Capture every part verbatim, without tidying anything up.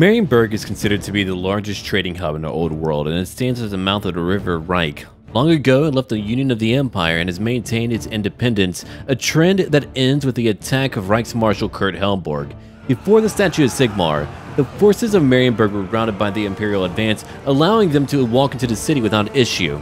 Marienburg is considered to be the largest trading hub in the Old World, and it stands at the mouth of the River Reich. Long ago, it left the Union of the Empire and has maintained its independence, a trend that ends with the attack of Reichsmarshal Kurt Helborg. Before the Statue of Sigmar, the forces of Marienburg were routed by the Imperial advance, allowing them to walk into the city without issue.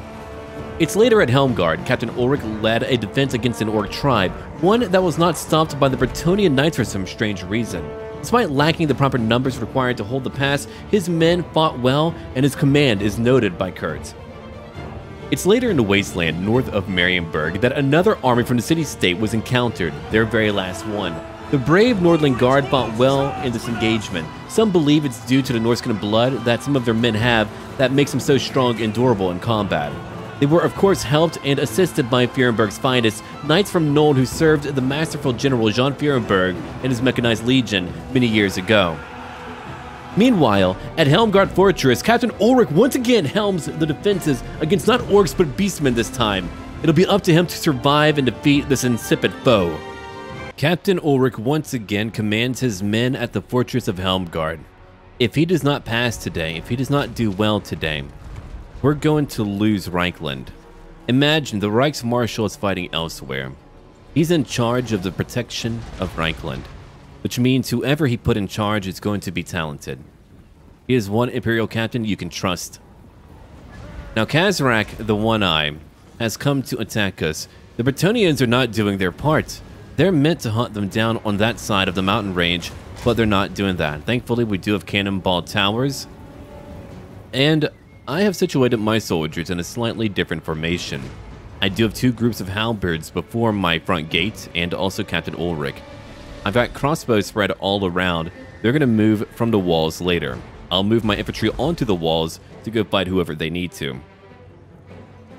It's later at Helmgard, Captain Ulrich led a defense against an orc tribe, one that was not stopped by the Bretonnia knights for some strange reason. Despite lacking the proper numbers required to hold the pass, his men fought well, and his command is noted by Kurt. It's later in the wasteland north of Marienburg that another army from the city-state was encountered, their very last one. The brave Nordland guard fought well in this engagement. Some believe it's due to the Norskin blood that some of their men have that makes them so strong and durable in combat. They were of course helped and assisted by Fierenberg's finest, knights from Nuln who served the masterful general Jean Fierenberg and his mechanized legion many years ago. Meanwhile, at Helmgard Fortress, Captain Ulrich once again helms the defenses against not orcs but beastmen this time. It'll be up to him to survive and defeat this insipid foe. Captain Ulrich once again commands his men at the Fortress of Helmgard. If he does not pass today, if he does not do well today, we're going to lose Reichland. Imagine the Reichsmarshal is fighting elsewhere. He's in charge of the protection of Reichland, which means whoever he put in charge is going to be talented. He is one Imperial captain you can trust. Now Khazrak, the One-Eye, has come to attack us. The Bretonians are not doing their part. They're meant to hunt them down on that side of the mountain range, but they're not doing that. Thankfully, we do have Cannonball Towers. And I have situated my soldiers in a slightly different formation. I do have two groups of halberds before my front gate and also Captain Ulrich. I've got crossbows spread all around. They're going to move from the walls later. I'll move my infantry onto the walls to go fight whoever they need to.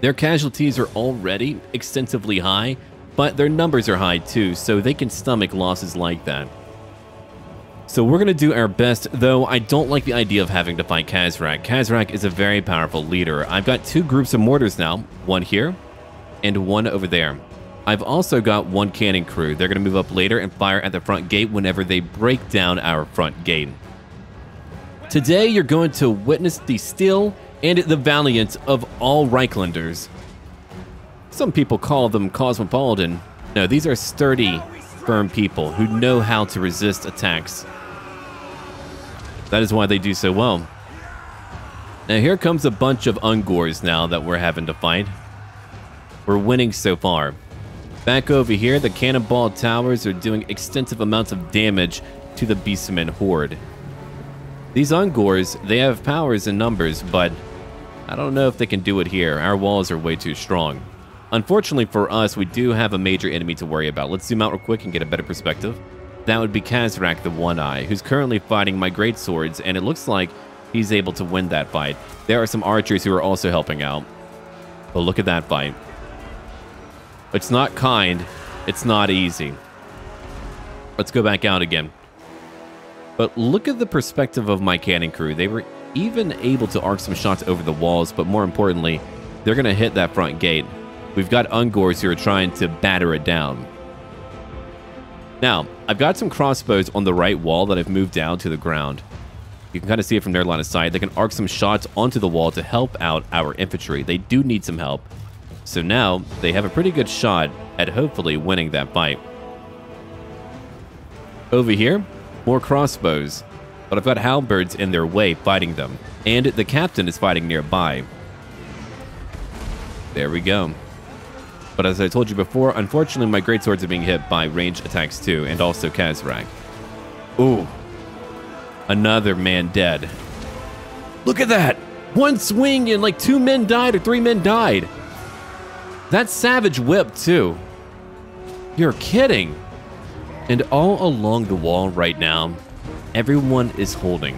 Their casualties are already extensively high, but their numbers are high too, so they can stomach losses like that. So we're going to do our best, though I don't like the idea of having to fight Khazrak. Khazrak is a very powerful leader. I've got two groups of mortars now, one here and one over there. I've also got one cannon crew. They're going to move up later and fire at the front gate whenever they break down our front gate. Today, you're going to witness the skill and the valiance of all Reichlanders. Some people call them cosmopolitan. No, these are sturdy, firm people who know how to resist attacks. That is why they do so well. Now here comes a bunch of Ungors now that we're having to fight. We're winning so far. Back over here, the Cannonball Towers are doing extensive amounts of damage to the Beastmen horde. These Ungors, they have powers and numbers, but I don't know if they can do it here. Our walls are way too strong. Unfortunately for us, we do have a major enemy to worry about. Let's zoom out real quick and get a better perspective. That would be Khazrak the One-Eye, who's currently fighting my Greatswords, and it looks like he's able to win that fight. There are some archers who are also helping out. But look at that fight. It's not kind. It's not easy. Let's go back out again. But look at the perspective of my cannon crew. They were even able to arc some shots over the walls, but more importantly, they're going to hit that front gate. We've got Ungors who are trying to batter it down. Now, I've got some crossbows on the right wall that I've moved down to the ground. You can kind of see it from their line of sight. They can arc some shots onto the wall to help out our infantry. They do need some help. So now, they have a pretty good shot at hopefully winning that fight. Over here, more crossbows. But I've got halberds in their way fighting them. And the captain is fighting nearby. There we go. But as I told you before, unfortunately my greatswords are being hit by range attacks too, and also Khazrak. Ooh. Another man dead. Look at that! One swing and like two men died or three men died. That savage whip too. You're kidding. And all along the wall right now, everyone is holding.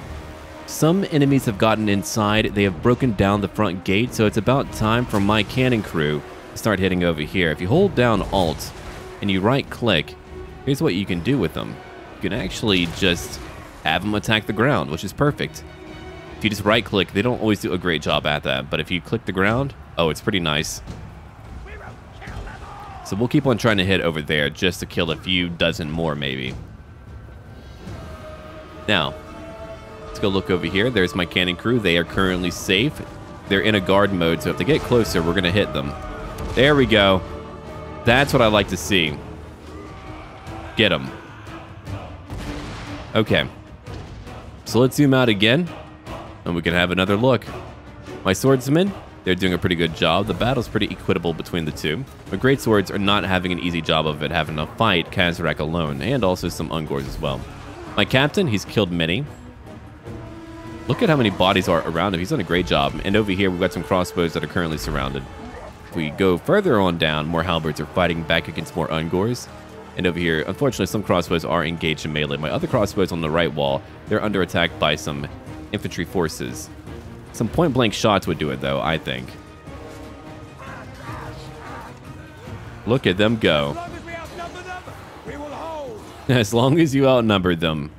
Some enemies have gotten inside, they have broken down the front gate, so it's about time for my cannon crew start hitting over here. If you hold down Alt and you right click, here's what you can do with them. You can actually just have them attack the ground, which is perfect. If you just right click, they don't always do a great job at that, but if you click the ground, oh, it's pretty nice. So we'll keep on trying to hit over there just to kill a few dozen more maybe. Now, let's go look over here. There's my cannon crew. They are currently safe. They're in a guard mode, so if they get closer, we're going to hit them. There we go. That's what I like to see. Get them. Okay. So let's zoom out again, and we can have another look. My swordsmen, they're doing a pretty good job. The battle's pretty equitable between the two. My greatswords are not having an easy job of it, having to fight Khazrak alone, and also some Ungors as well. My captain, he's killed many. Look at how many bodies are around him. He's done a great job. And over here, we've got some crossbows that are currently surrounded. If we go further on down, more halberds are fighting back against more Ungors. And over here, unfortunately, some crossbows are engaged in melee. My other crossbows on the right wall, they're under attack by some infantry forces. Some point-blank shots would do it, though, I think. Look at them go. As long as you outnumber them.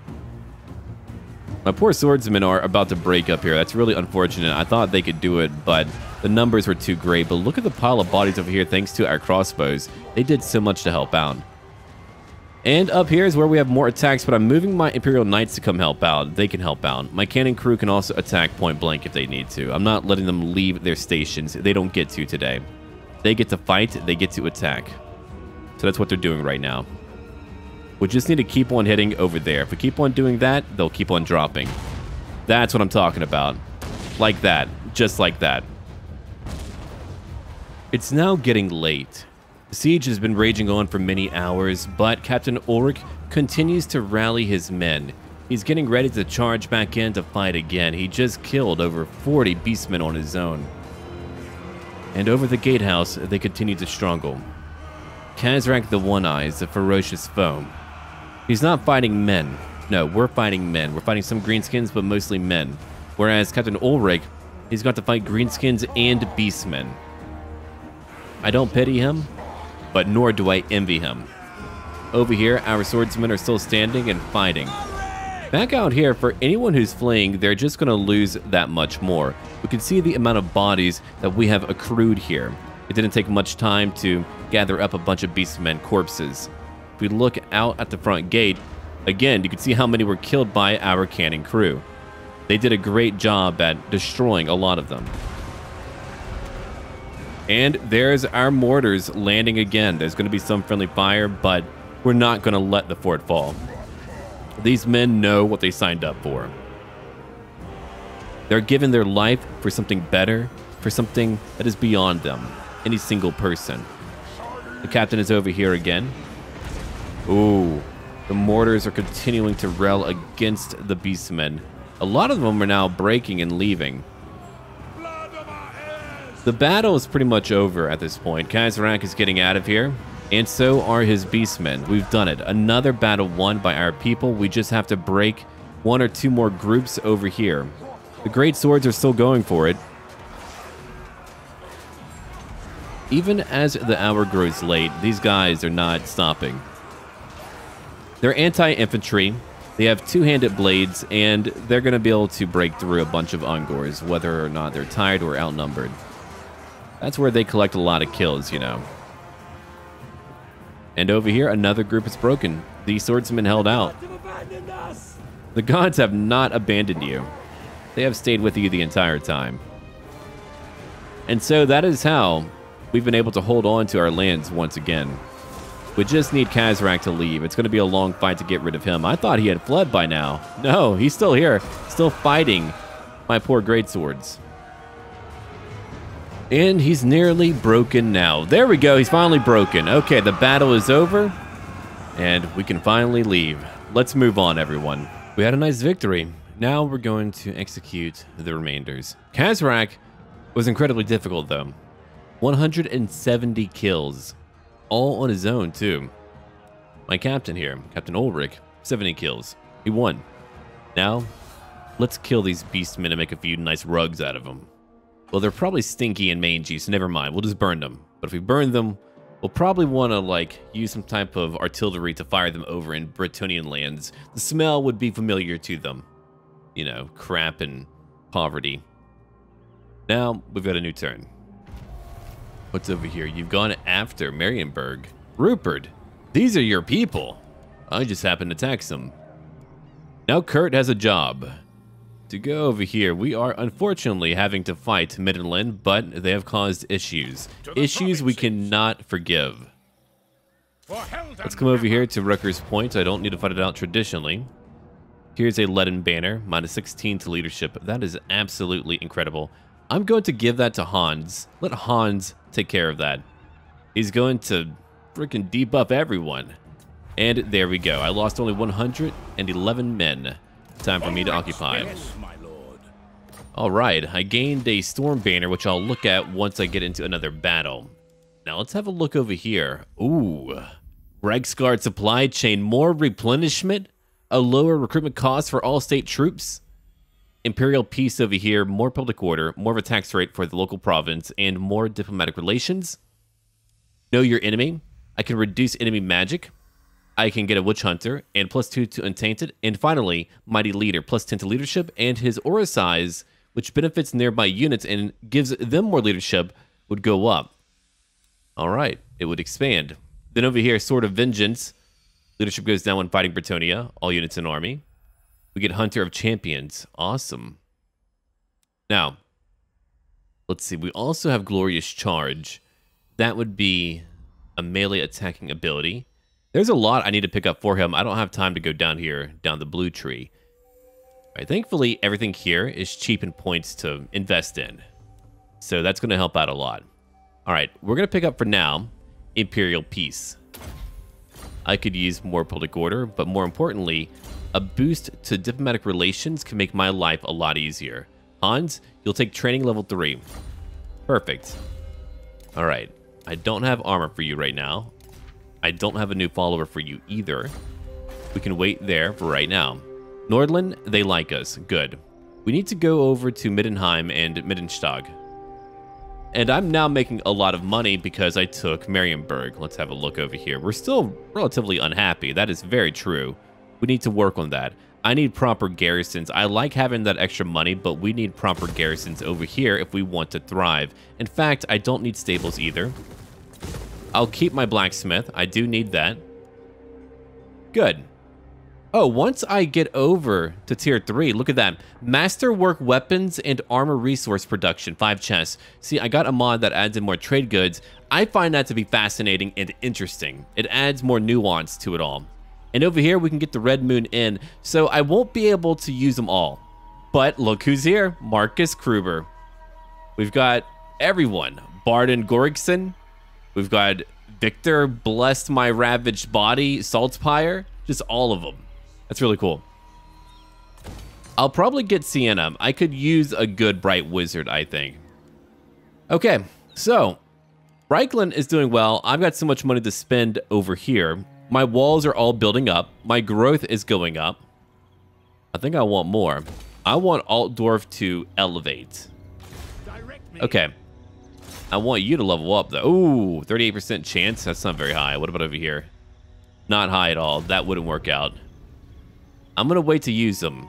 My poor swordsmen are about to break up here. That's really unfortunate. I thought they could do it, but the numbers were too great. But look at the pile of bodies over here, thanks to our crossbows. They did so much to help out. And up here is where we have more attacks, but I'm moving my Imperial Knights to come help out. They can help out. My cannon crew can also attack point blank if they need to. I'm not letting them leave their stations. They don't get to today. They get to fight. They get to attack. So that's what they're doing right now. We just need to keep on hitting over there. If we keep on doing that, they'll keep on dropping. That's what I'm talking about. Like that. Just like that. It's now getting late. The siege has been raging on for many hours, but Captain Ulrich continues to rally his men. He's getting ready to charge back in to fight again. He just killed over forty beastmen on his own. And over the gatehouse, they continue to struggle. Khazrak the One-Eye is a ferocious foe. He's not fighting men. No, we're fighting men. We're fighting some greenskins, but mostly men. Whereas Captain Ulrich, he's got to fight greenskins and beastmen. I don't pity him, but nor do I envy him. Over here, our swordsmen are still standing and fighting. Back out here, for anyone who's fleeing, they're just going to lose that much more. We can see the amount of bodies that we have accrued here. It didn't take much time to gather up a bunch of beastmen corpses. If we look out at the front gate, again, you can see how many were killed by our cannon crew. They did a great job at destroying a lot of them. And there's our mortars landing again. There's going to be some friendly fire, but we're not going to let the fort fall. These men know what they signed up for. They're giving their life for something better, for something that is beyond them, any single person. The captain is over here again. Ooh, the mortars are continuing to rail against the beastmen. A lot of them are now breaking and leaving. The battle is pretty much over at this point. Khazrak is getting out of here, and so are his beastmen. We've done it. Another battle won by our people. We just have to break one or two more groups over here. The great swords are still going for it. Even as the hour grows late, these guys are not stopping. They're anti-infantry. They have two-handed blades, and they're going to be able to break through a bunch of Ungors, whether or not they're tired or outnumbered. That's where they collect a lot of kills, you know. And over here, another group is broken. The swordsmen held out. The gods have not abandoned you. They have stayed with you the entire time. And so that is how we've been able to hold on to our lands once again. We just need Khazrak to leave. It's going to be a long fight to get rid of him. I thought he had fled by now. No, he's still here. Still fighting my poor greatswords. And he's nearly broken now. There we go. He's finally broken. Okay, the battle is over, and we can finally leave. Let's move on, everyone. We had a nice victory. Now we're going to execute the remainders. Khazrak was incredibly difficult, though. one hundred seventy kills, all on his own, too. My captain here, Captain Ulrich, seventy kills. He won. Now, let's kill these beastmen and make a few nice rugs out of them. Well, they're probably stinky and mangy, so never mind. We'll just burn them. But if we burn them, we'll probably want to, like, use some type of artillery to fire them over in Bretonnian lands. The smell would be familiar to them. You know, crap and poverty. Now, we've got a new turn. What's over here? You've gone after Marienburg. Rupert, these are your people. I just happened to tax them. Now Kurt has a job. to go over here. We are unfortunately having to fight Midland, but they have caused issues. Issues we cannot forgive. Let's come over here to Rucker's Point. I don't need to fight it out traditionally. Here's a leaden banner, minus sixteen to leadership. That is absolutely incredible. I'm going to give that to Hans. Let Hans take care of that. He's going to freaking debuff everyone. And there we go. I lost only one hundred eleven men. Time for me to occupy. Alright, I gained a Storm Banner, which I'll look at once I get into another battle. Now let's have a look over here. Ooh. Reichsguard supply chain. More replenishment? A lower recruitment cost for all state troops? Imperial Peace over here. More public order. More of a tax rate for the local province. And more diplomatic relations. Know your enemy. I can reduce enemy magic. I can get a Witch Hunter, and plus two to Untainted, and finally, Mighty Leader, plus ten to Leadership, and his Aura Size, which benefits nearby units and gives them more leadership, would go up. Alright, it would expand. Then over here, Sword of Vengeance, leadership goes down when fighting Bretonnia, all units in army. We get Hunter of Champions, awesome. Now, let's see, we also have Glorious Charge. That would be a melee attacking ability. There's a lot I need to pick up for him. I don't have time to go down here, down the blue tree. All right, thankfully, everything here is cheap in points to invest in. So that's going to help out a lot. All right, we're going to pick up for now Imperial Peace. I could use more public order, but more importantly, a boost to diplomatic relations can make my life a lot easier. Hans, you'll take training level three. Perfect. All right, I don't have armor for you right now. I don't have a new follower for you either. We can wait there for right now. Nordland, they like us. Good. We need to go over to Middenheim and Middenstag. And I'm now making a lot of money because I took Marienburg. Let's have a look over here. We're still relatively unhappy. That is very true. We need to work on that. I need proper garrisons. I like having that extra money, but we need proper garrisons over here if we want to thrive. In fact, I don't need stables either. I'll keep my blacksmith. I do need that. Good. Oh, once I get over to tier three, look at that. Masterwork weapons and armor resource production, five chests. See, I got a mod that adds in more trade goods. I find that to be fascinating and interesting. It adds more nuance to it all. And over here, we can get the Red Moon in, so I won't be able to use them all. But look who's here, Marcus Kruber. We've got everyone, Barden Gorigson. We've got Victor, Blessed My Ravaged Body, Saltpire, just all of them. That's really cool. I'll probably get Sienna. I could use a good Bright Wizard, I think. Okay, so Reichland is doing well. I've got so much money to spend over here. My walls are all building up. My growth is going up. I think I want more. I want Altdorf to elevate. Okay. I want you to level up, though. Ooh, thirty-eight percent chance. That's not very high. What about over here? Not high at all. That wouldn't work out. I'm going to wait to use them.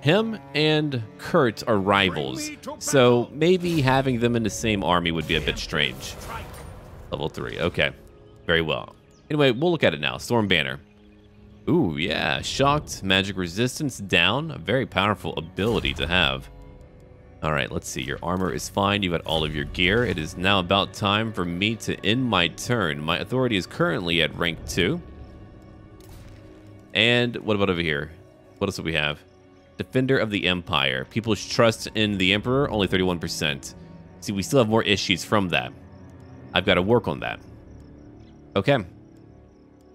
Him and Kurt are rivals, so maybe having them in the same army would be a bit strange. Level three. Okay. Very well. Anyway, we'll look at it now. Storm Banner. Ooh, yeah. Shocked. Magic resistance down. A very powerful ability to have. All right, let's see. Your armor is fine. You've got all of your gear. It is now about time for me to end my turn. My authority is currently at rank two. And what about over here? What else do we have? Defender of the Empire. People's trust in the Emperor, only thirty-one percent. See, we still have more issues from that. I've got to work on that. Okay.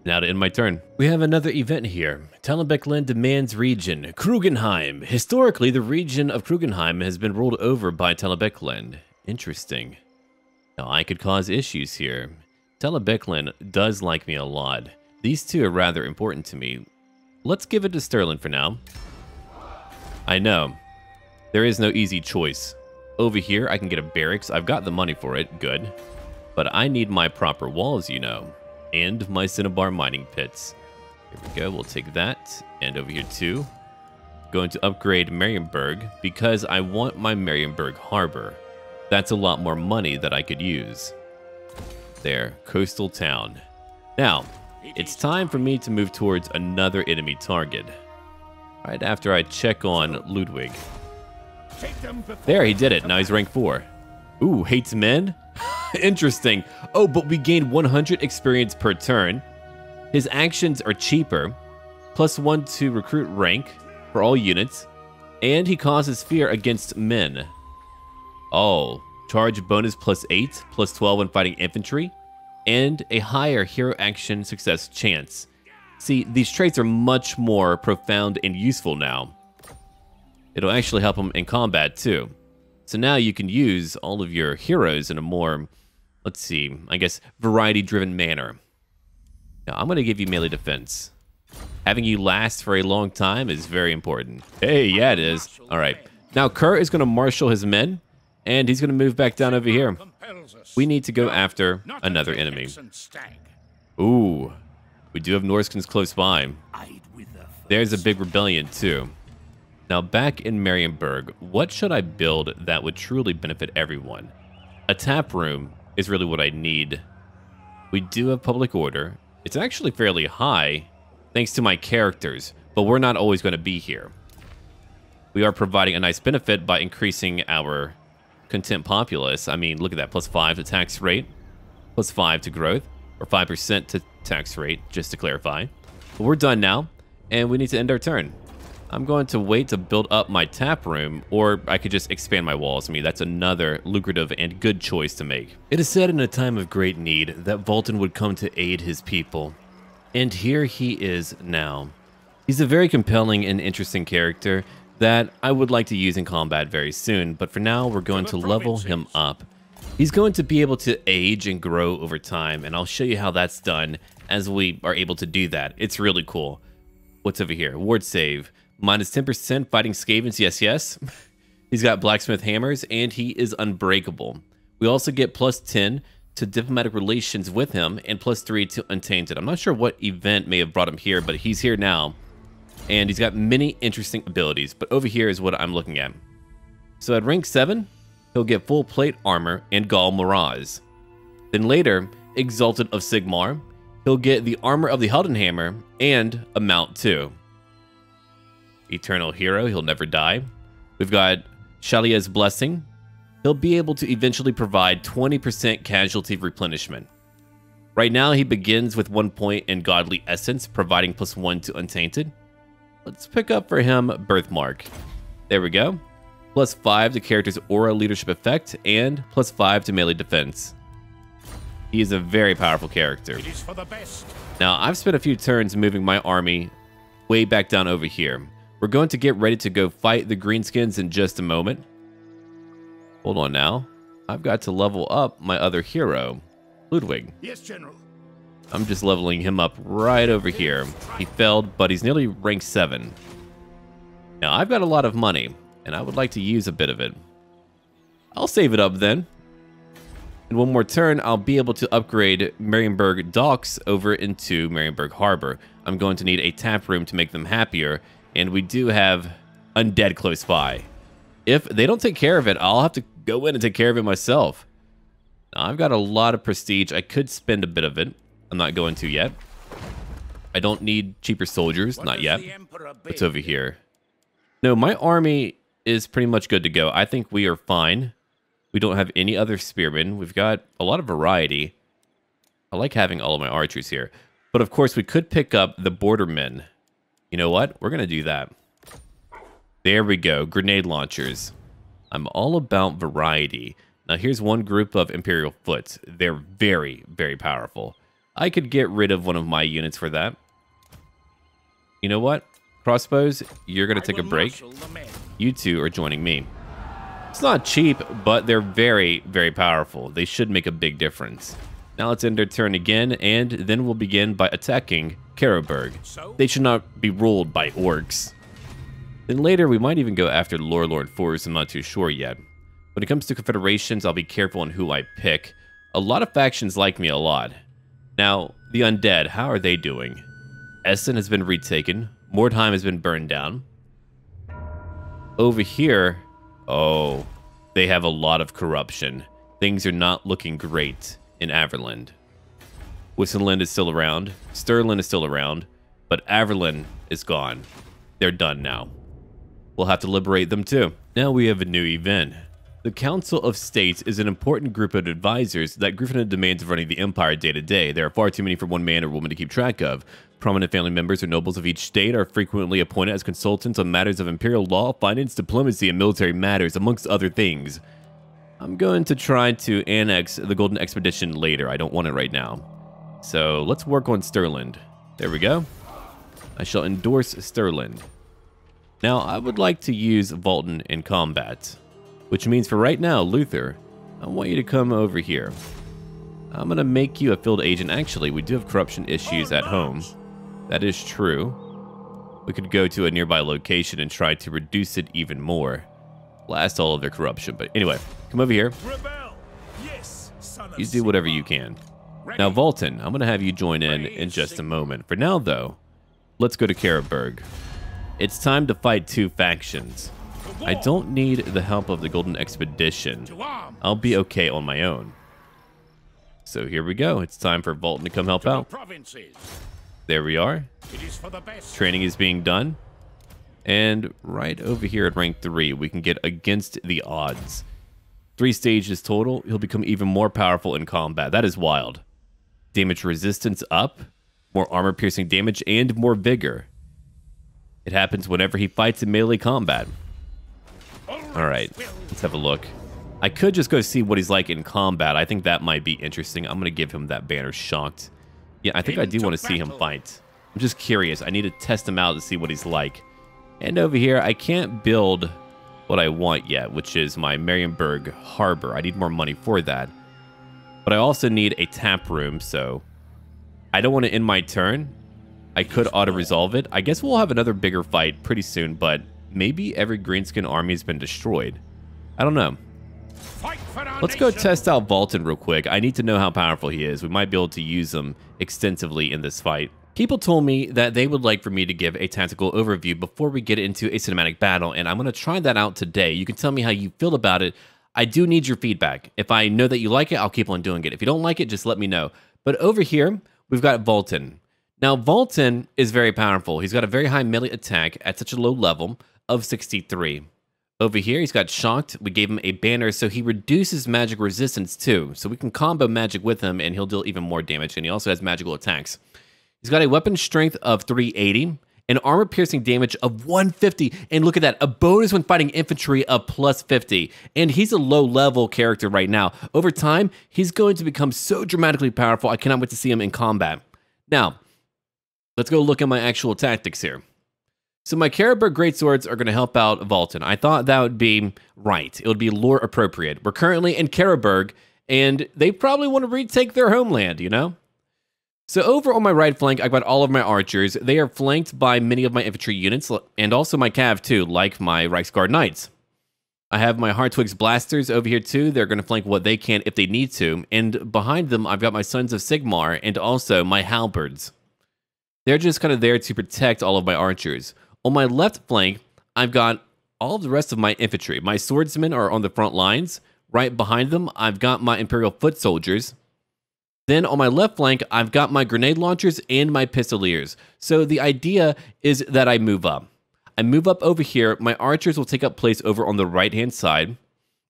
Now to end my turn. We have another event here. Talabecland demands region. Krugenheim. Historically, the region of Krugenheim has been ruled over by Talabecland. Interesting. Now, I could cause issues here. Talabecland does like me a lot. These two are rather important to me. Let's give it to Sterling for now. I know. There is no easy choice. Over here, I can get a barracks. I've got the money for it. Good. But I need my proper walls, you know. And my Cinnabar Mining Pits. Here we go, we'll take that. And over here too. Going to upgrade Marienburg because I want my Marienburg Harbor. That's a lot more money that I could use. There, Coastal Town. Now, it's time for me to move towards another enemy target. Right after I check on Ludwig. There, he did it. Now he's rank four. Ooh, hates men? Interesting. Oh, but we gain one hundred experience per turn. His actions are cheaper. Plus one to recruit rank for all units. And he causes fear against men. Oh, charge bonus plus eight, plus twelve when fighting infantry. And a higher hero action success chance. See, these traits are much more profound and useful now. It'll actually help him in combat too. So now you can use all of your heroes in a more, let's see, I guess, variety-driven manner. Now, I'm going to give you melee defense. Having you last for a long time is very important. Hey, yeah, it is. All right. Now, Kurt is going to marshal his men, and he's going to move back down over here. We need to go after another enemy. Ooh. We do have Norskins close by. There's a big rebellion, too. Now, back in Marienburg, what should I build that would truly benefit everyone? A tap room is really what I need. We do have public order. It's actually fairly high, thanks to my characters, but we're not always going to be here. We are providing a nice benefit by increasing our content populace. I mean, look at that, plus five to tax rate, plus five to growth, or five percent to tax rate, just to clarify. But we're done now, and we need to end our turn. I'm going to wait to build up my tap room, or I could just expand my walls. I mean, that's another lucrative and good choice to make. It is said in a time of great need that Valten would come to aid his people. And here he is now. He's a very compelling and interesting character that I would like to use in combat very soon, but for now we're going to level him up. He's going to be able to age and grow over time, and I'll show you how that's done as we are able to do that. It's really cool. What's over here? Ward save. Minus ten percent fighting Skavens, yes, yes. He's got Blacksmith Hammers, and he is Unbreakable. We also get plus ten to Diplomatic Relations with him, and plus three to Untainted. I'm not sure what event may have brought him here, but he's here now. And he's got many interesting abilities, but over here is what I'm looking at. So at rank seven, he'll get Full Plate Armor and Gaul Miraz. Then later, Exalted of Sigmar, he'll get the Armor of the Heldenhammer and a Mount too. Eternal Hero, he'll never die. We've got Shalia's Blessing. He'll be able to eventually provide twenty percent casualty replenishment. Right now, he begins with one point in Godly Essence, providing plus one to Untainted. Let's pick up for him Birthmark. There we go. Plus five to character's aura leadership effect, and plus five to melee defense. He is a very powerful character. It is for the best. Now, I've spent a few turns moving my army way back down over here. We're going to get ready to go fight the Greenskins in just a moment. Hold on now. I've got to level up my other hero, Ludwig. Yes, General. I'm just leveling him up right over here. He failed, but he's nearly rank seven. Now, I've got a lot of money, and I would like to use a bit of it. I'll save it up then. In one more turn, I'll be able to upgrade Marienburg Docks over into Marienburg Harbor. I'm going to need a tap room to make them happier. And we do have undead close by. If they don't take care of it, I'll have to go in and take care of it myself. Now, I've got a lot of prestige. I could spend a bit of it. I'm not going to yet. I don't need cheaper soldiers. Not yet. What's over here? No, my army is pretty much good to go. I think we are fine. We don't have any other spearmen. We've got a lot of variety. I like having all of my archers here. But of course, we could pick up the bordermen. You know what? We're going to do that. There we go. Grenade launchers. I'm all about variety. Now, here's one group of Imperial Foot. They're very, very powerful. I could get rid of one of my units for that. You know what? Crossbows, you're going to take a break. You two are joining me. It's not cheap, but they're very, very powerful. They should make a big difference. Now let's end their turn again, and then we'll begin by attacking Karabur. They should not be ruled by orcs. Then later, we might even go after Lorelord Forest, I'm not too sure yet. When it comes to confederations, I'll be careful on who I pick. A lot of factions like me a lot. Now, the undead, how are they doing? Essen has been retaken. Mordheim has been burned down. Over here, oh, they have a lot of corruption. Things are not looking great. In Averland. Wissenland is still around. Sterling is still around. But Averland is gone. They're done now. We'll have to liberate them too. Now we have a new event. The Council of States is an important group of advisors that Griffin demands of running the Empire day to day. There are far too many for one man or woman to keep track of. Prominent family members or nobles of each state are frequently appointed as consultants on matters of imperial law, finance, diplomacy, and military matters, amongst other things. I'm going to try to annex the Golden Expedition later. I don't want it right now. So let's work on Sterling. There we go. I shall endorse Sterling. Now, I would like to use Valten in combat. Which means for right now, Luther, I want you to come over here. I'm going to make you a field agent. Actually, we do have corruption issues at home. That is true. We could go to a nearby location and try to reduce it even more. Blast all of their corruption. But anyway, come over here. Yes, you do whatever you can. Ready? Now, Valten, I'm going to have you join in in just a moment. For now, though, let's go to Karabur. It's time to fight two factions. I don't need the help of the Golden Expedition. I'll be okay on my own. So here we go. It's time for Valten to come help out. There we are. Training is being done. And right over here at rank three, we can get against the odds. Three stages total. He'll become even more powerful in combat. That is wild. Damage resistance up, more armor-piercing damage, and more vigor. It happens whenever he fights in melee combat. All right, let's have a look. I could just go see what he's like in combat. I think that might be interesting. I'm going to give him that banner shocked. Yeah, I think I do want to see him fight. I'm just curious. I need to test him out to see what he's like. And over here, I can't build what I want yet, which is my Marienburg harbor. I need more money for that. But I also need a tap room, so I don't want to end my turn. I could auto-resolve it. I guess we'll have another bigger fight pretty soon, but maybe every Greenskin army has been destroyed. I don't know. Let's go test out Valten real quick. I need to know how powerful he is. We might be able to use him extensively in this fight. People told me that they would like for me to give a tactical overview before we get into a cinematic battle, and I'm going to try that out today. You can tell me how you feel about it. I do need your feedback. If I know that you like it, I'll keep on doing it. If you don't like it, just let me know. But over here, we've got Valten. Now, Valten is very powerful. He's got a very high melee attack at such a low level of sixty-three. Over here, he's got shocked. We gave him a banner, so he reduces magic resistance too. So we can combo magic with him, and he'll deal even more damage. And he also has magical attacks. He's got a weapon strength of three eighty, an armor-piercing damage of one fifty, and look at that, a bonus when fighting infantry of plus fifty. And he's a low-level character right now. Over time, he's going to become so dramatically powerful, I cannot wait to see him in combat. Now, let's go look at my actual tactics here. So my Karabur Greatswords are going to help out Valten. I thought that would be right. It would be lore appropriate. We're currently in Karabur, and they probably want to retake their homeland, you know? So over on my right flank, I've got all of my archers. They are flanked by many of my infantry units, and also my cav too, like my Reichsguard Knights. I have my Hartwig's Blasters over here too. They're going to flank what they can if they need to. And behind them, I've got my Sons of Sigmar and also my Halberds. They're just kind of there to protect all of my archers. On my left flank, I've got all of the rest of my infantry. My swordsmen are on the front lines. Right behind them, I've got my Imperial Foot Soldiers. Then on my left flank, I've got my grenade launchers and my pistoliers. So the idea is that I move up. I move up over here. My archers will take up place over on the right-hand side.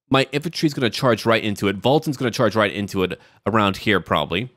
My infantry is going to charge right into it. Valten's going to charge right into it around here probably.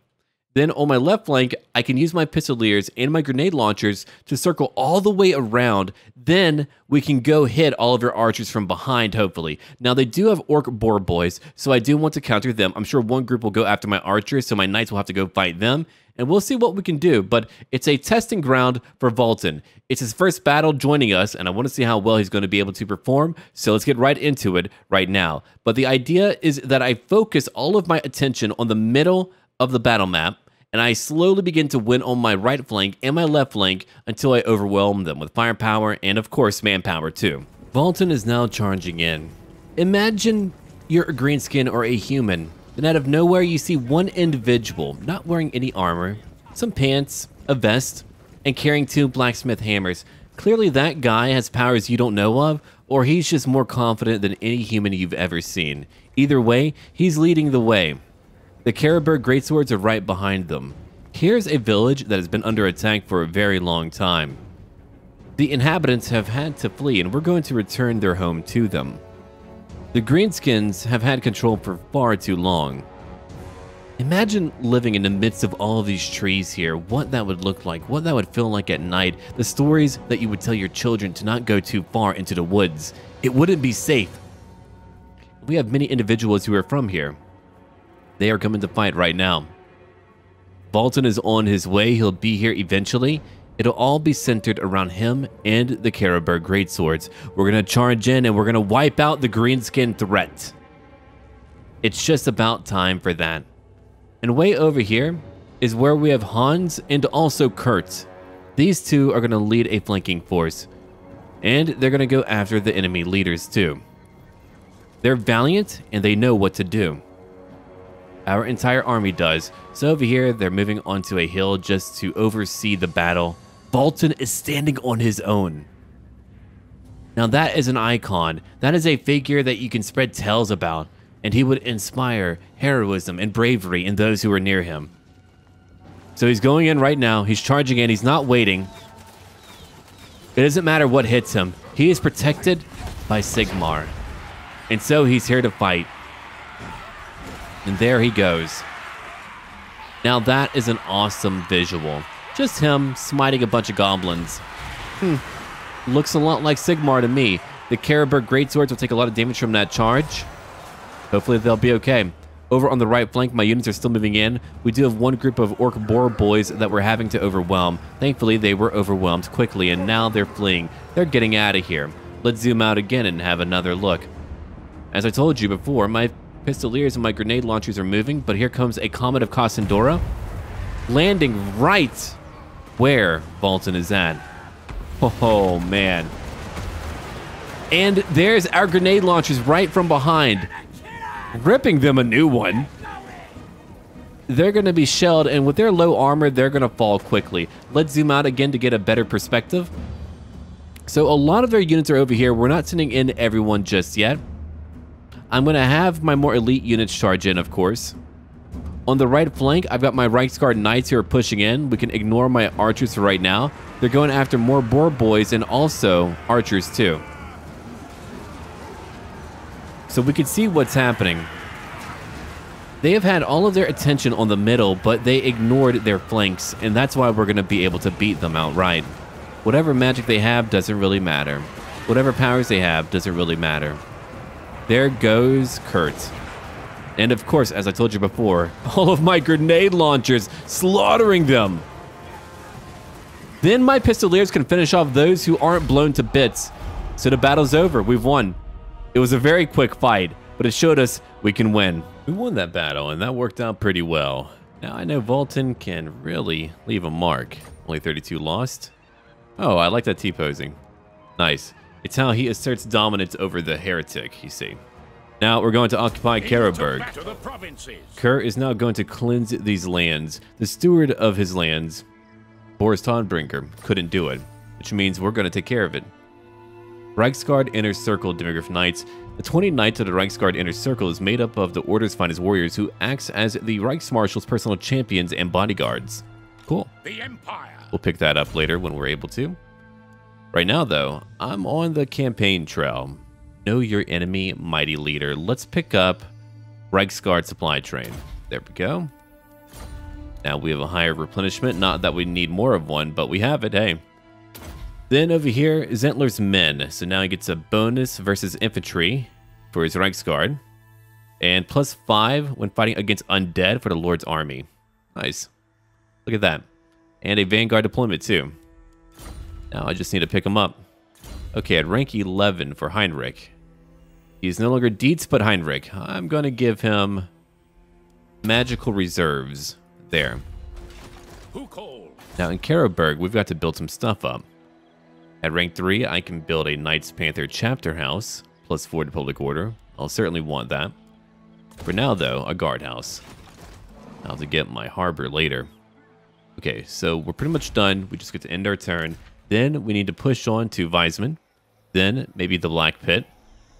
Then on my left flank, I can use my pistoliers and my grenade launchers to circle all the way around. Then we can go hit all of your archers from behind, hopefully. Now, they do have orc boar boys, so I do want to counter them. I'm sure one group will go after my archers, so my knights will have to go fight them. And we'll see what we can do, but it's a testing ground for Valten. It's his first battle joining us, and I want to see how well he's going to be able to perform, so let's get right into it right now. But the idea is that I focus all of my attention on the middle of the battle map, and I slowly begin to win on my right flank and my left flank until I overwhelm them with firepower and, of course, manpower, too. Valten is now charging in. Imagine you're a greenskin or a human, then out of nowhere you see one individual not wearing any armor, some pants, a vest, and carrying two blacksmith hammers. Clearly that guy has powers you don't know of, or he's just more confident than any human you've ever seen. Either way, he's leading the way. The Karabur Greatswords are right behind them. Here's a village that has been under attack for a very long time. The inhabitants have had to flee, and we're going to return their home to them. The Greenskins have had control for far too long. Imagine living in the midst of all of these trees here, what that would look like, what that would feel like at night, the stories that you would tell your children to not go too far into the woods. It wouldn't be safe. We have many individuals who are from here. They are coming to fight right now. Valten is on his way. He'll be here eventually. It'll all be centered around him and the Karabur Greatswords. We're going to charge in and we're going to wipe out the Greenskin threat. It's just about time for that. And way over here is where we have Hans and also Kurt. These two are going to lead a flanking force. And they're going to go after the enemy leaders too. They're valiant and they know what to do. Our entire army does. So over here, they're moving onto a hill just to oversee the battle. Valten is standing on his own. Now that is an icon. That is a figure that you can spread tales about. And he would inspire heroism and bravery in those who are near him. So he's going in right now. He's charging in. He's not waiting. It doesn't matter what hits him. He is protected by Sigmar. And so he's here to fight. And there he goes. Now that is an awesome visual. Just him smiting a bunch of goblins. Hmm. Looks a lot like Sigmar to me. The Karabur Greatswords will take a lot of damage from that charge. Hopefully they'll be okay. Over on the right flank, my units are still moving in. We do have one group of Orc Boar boys that we're having to overwhelm. Thankfully, they were overwhelmed quickly, and now they're fleeing. They're getting out of here. Let's zoom out again and have another look. As I told you before, my Pistoliers and my grenade launchers are moving, but here comes a Comet of Cassandora, landing right where Valten is at. Oh, man. And there's our grenade launchers right from behind, ripping them a new one. They're going to be shelled, and with their low armor, they're going to fall quickly. Let's zoom out again to get a better perspective. So a lot of their units are over here. We're not sending in everyone just yet. I'm going to have my more elite units charge in, of course. On the right flank, I've got my Reichsguard Knights who are pushing in. We can ignore my archers for right now. They're going after more Boar Boys and also archers too. So we can see what's happening. They have had all of their attention on the middle, but they ignored their flanks, and that's why we're going to be able to beat them outright. Whatever magic they have doesn't really matter. Whatever powers they have doesn't really matter. There goes Kurt. And of course, as I told you before, all of my grenade launchers, slaughtering them. Then my Pistoliers can finish off those who aren't blown to bits. So the battle's over. We've won. It was a very quick fight, but it showed us we can win. We won that battle, and that worked out pretty well. Now, I know Valten can really leave a mark. Only thirty-two lost. Oh, I like that T-posing. Nice. It's how he asserts dominance over the heretic, you see. Now we're going to occupy Karabur. Kerr is now going to cleanse these lands. The steward of his lands, Boris Tonbrinker, couldn't do it, which means we're going to take care of it. Reichsguard Inner Circle Demigriff Knights. The twenty Knights of the Reichsguard Inner Circle is made up of the Order's finest warriors who acts as the Reichsmarshal's personal champions and bodyguards. Cool. The Empire. We'll pick that up later when we're able to. Right now, though, I'm on the campaign trail. Know your enemy, Mighty Leader. Let's pick up Reichsguard Supply Train. There we go. Now we have a higher replenishment. Not that we need more of one, but we have it, hey. Then over here is Zentler's Men. So now he gets a bonus versus infantry for his Reichsguard. And plus five when fighting against Undead for the Lord's Army. Nice. Look at that. And a Vanguard deployment, too. Now I just need to pick him up. Okay, at rank eleven for Heinrich. He's no longer Dietz, but Heinrich. I'm going to give him magical reserves there. Who called? Now in Karabur, we've got to build some stuff up. At rank three, I can build a Knights Panther Chapter House, plus four to Public Order. I'll certainly want that. For now, though, a Guard House. I'll have to get my Harbor later. Okay, so we're pretty much done. We just get to end our turn. Then we need to push on to Weizmann. Then maybe the Black Pit.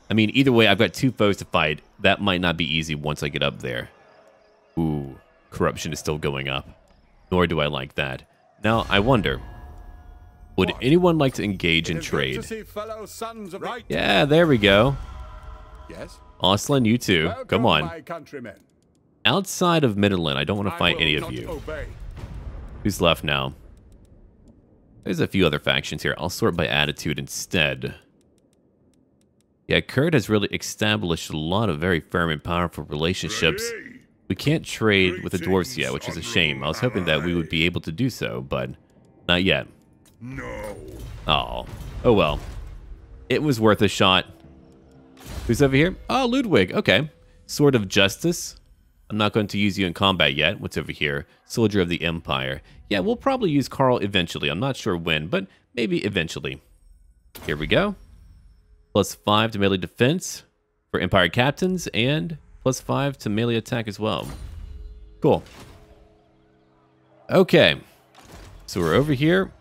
I mean, either way, I've got two foes to fight. That might not be easy once I get up there. Ooh, corruption is still going up. Nor do I like that. Now, I wonder. Would anyone like to engage in trade? Yeah, there we go. Yes. Auslan, you too. Come on. Outside of Midland, I don't want to fight any of you. Who's left now? There's a few other factions here. I'll sort by attitude instead. Yeah, Kurt has really established a lot of very firm and powerful relationships. We can't trade with the dwarves yet, which is a shame. I was hoping that we would be able to do so, but not yet. No. Oh. Oh well. It was worth a shot. Who's over here? Oh, Ludwig. Okay. Sword of Justice. I'm not going to use you in combat yet. What's over here? Soldier of the Empire. Yeah, we'll probably use Carl eventually. I'm not sure when, but maybe eventually. Here we go. Plus five to melee defense for Empire Captains and plus five to melee attack as well. Cool. Okay. So we're over here.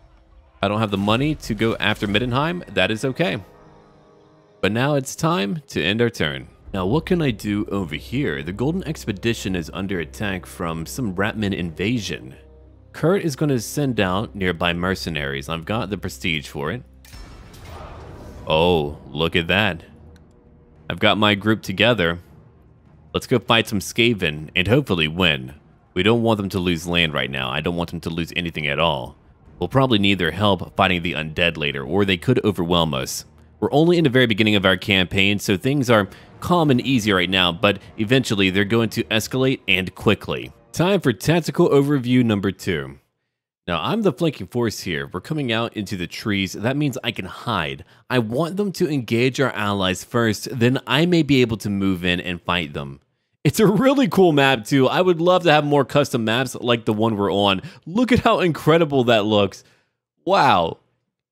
I don't have the money to go after Middenheim. That is okay. But now it's time to end our turn. Now, what can I do over here? The Golden Expedition is under attack from some Ratman invasion. Kurt is going to send out nearby mercenaries. I've got the prestige for it. Oh, look at that. I've got my group together. Let's go fight some Skaven and hopefully win. We don't want them to lose land right now. I don't want them to lose anything at all. We'll probably need their help fighting the undead later, or they could overwhelm us. We're only in the very beginning of our campaign, so things are calm and easy right now, but eventually they're going to escalate, and quickly. Time for tactical overview number two. Now, I'm the flanking force here. We're coming out into the trees. That means I can hide. I want them to engage our allies first, then I may be able to move in and fight them. It's a really cool map, too. I would love to have more custom maps like the one we're on. Look at how incredible that looks. Wow.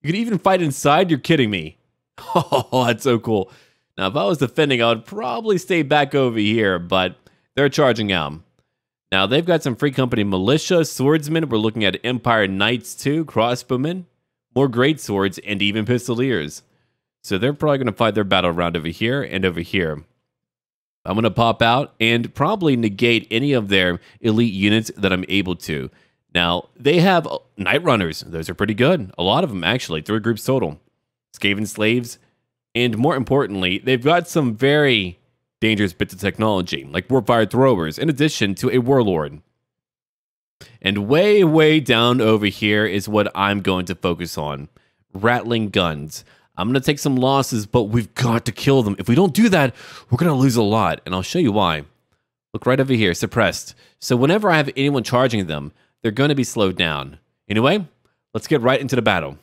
You could even fight inside? You're kidding me. Oh, that's so cool. Now, if I was defending, I would probably stay back over here, but they're charging out. Now, they've got some free company militia, swordsmen. We're looking at Empire Knights, too, crossbowmen, more greatswords, and even pistoliers. So they're probably going to fight their battle round over here and over here. I'm going to pop out and probably negate any of their elite units that I'm able to. Now, they have Night Runners. Those are pretty good. A lot of them, actually. Three groups total. Skaven Slaves. And more importantly, they've got some very dangerous bits of technology, like Warfire Throwers, in addition to a Warlord. And way, way down over here is what I'm going to focus on. Rattling Guns. I'm going to take some losses, but we've got to kill them. If we don't do that, we're going to lose a lot, and I'll show you why. Look right over here, suppressed. So whenever I have anyone charging them, they're going to be slowed down. Anyway, let's get right into the battle.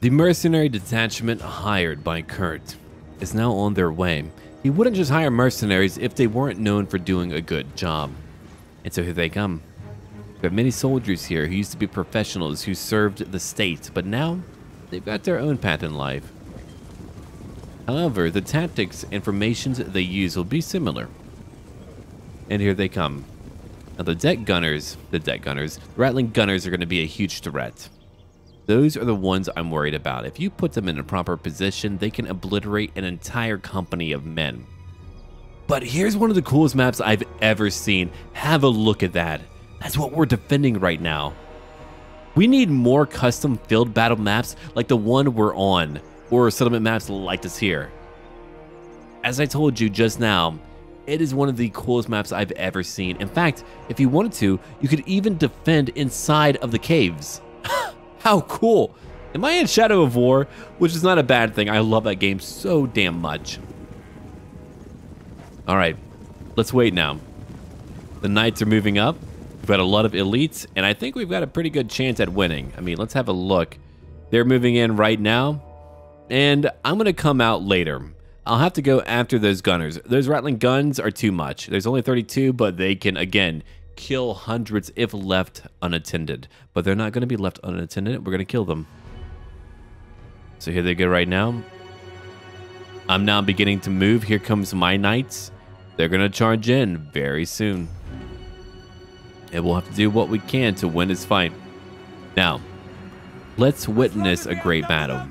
The mercenary detachment hired by Kurt is now on their way. He wouldn't just hire mercenaries if they weren't known for doing a good job. And so here they come. There are many soldiers here who used to be professionals who served the state, but now they've got their own path in life. However, the tactics and formations they use will be similar. And here they come. Now the deck gunners, the deck gunners, the rattling gunners are going to be a huge threat. Those are the ones I'm worried about. If you put them in a proper position, they can obliterate an entire company of men. But here's one of the coolest maps I've ever seen. Have a look at that. That's what we're defending right now. We need more custom field battle maps like the one we're on, or settlement maps like this here. As I told you just now, it is one of the coolest maps I've ever seen. In fact, if you wanted to, you could even defend inside of the caves. How cool. Am I in Shadow of War? Which is not a bad thing. I love that game so damn much. All right, let's wait now. The Knights are moving up. We've got a lot of elites, and I think we've got a pretty good chance at winning. I mean, let's have a look. They're moving in right now. And I'm going to come out later. I'll have to go after those gunners. Those rattling guns are too much. There's only thirty-two, but they can, again, kill hundreds if left unattended. But they're not going to be left unattended. We're going to kill them. So here they go right now. I'm now beginning to move. Here comes my knights. They're going to charge in very soon. And we'll have to do what we can to win this fight. Now, let's witness a great battle.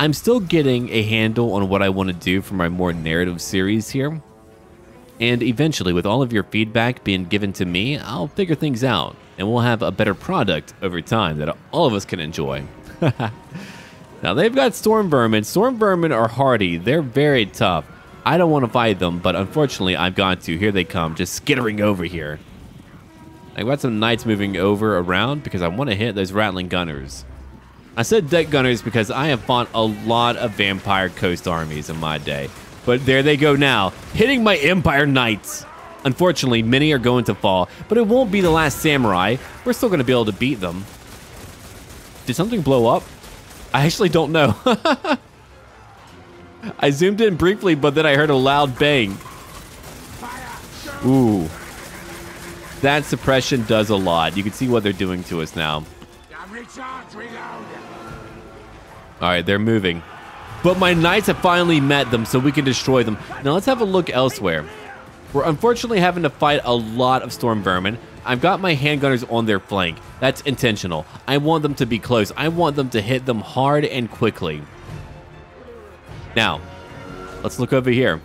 I'm still getting a handle on what I want to do for my more narrative series here. And eventually, with all of your feedback being given to me, I'll figure things out. And we'll have a better product over time that all of us can enjoy. Now they've got storm vermin. Storm vermin are hardy. They're very tough. I don't want to fight them, but unfortunately I've got to. Here they come, just skittering over here. I've got some knights moving over around because I want to hit those rattling gunners. I said deck gunners because I have fought a lot of vampire coast armies in my day. But there they go now, hitting my Empire Knights. Unfortunately, many are going to fall, but it won't be the last samurai. We're still going to be able to beat them. Did something blow up? I actually don't know. I zoomed in briefly, but then I heard a loud bang. Ooh. That suppression does a lot. You can see what they're doing to us now. All right, they're moving. But my knights have finally met them, so we can destroy them. Now let's have a look elsewhere. We're unfortunately having to fight a lot of storm vermin. I've got my handgunners on their flank. That's intentional. I want them to be close. I want them to hit them hard and quickly. Now, let's look over here.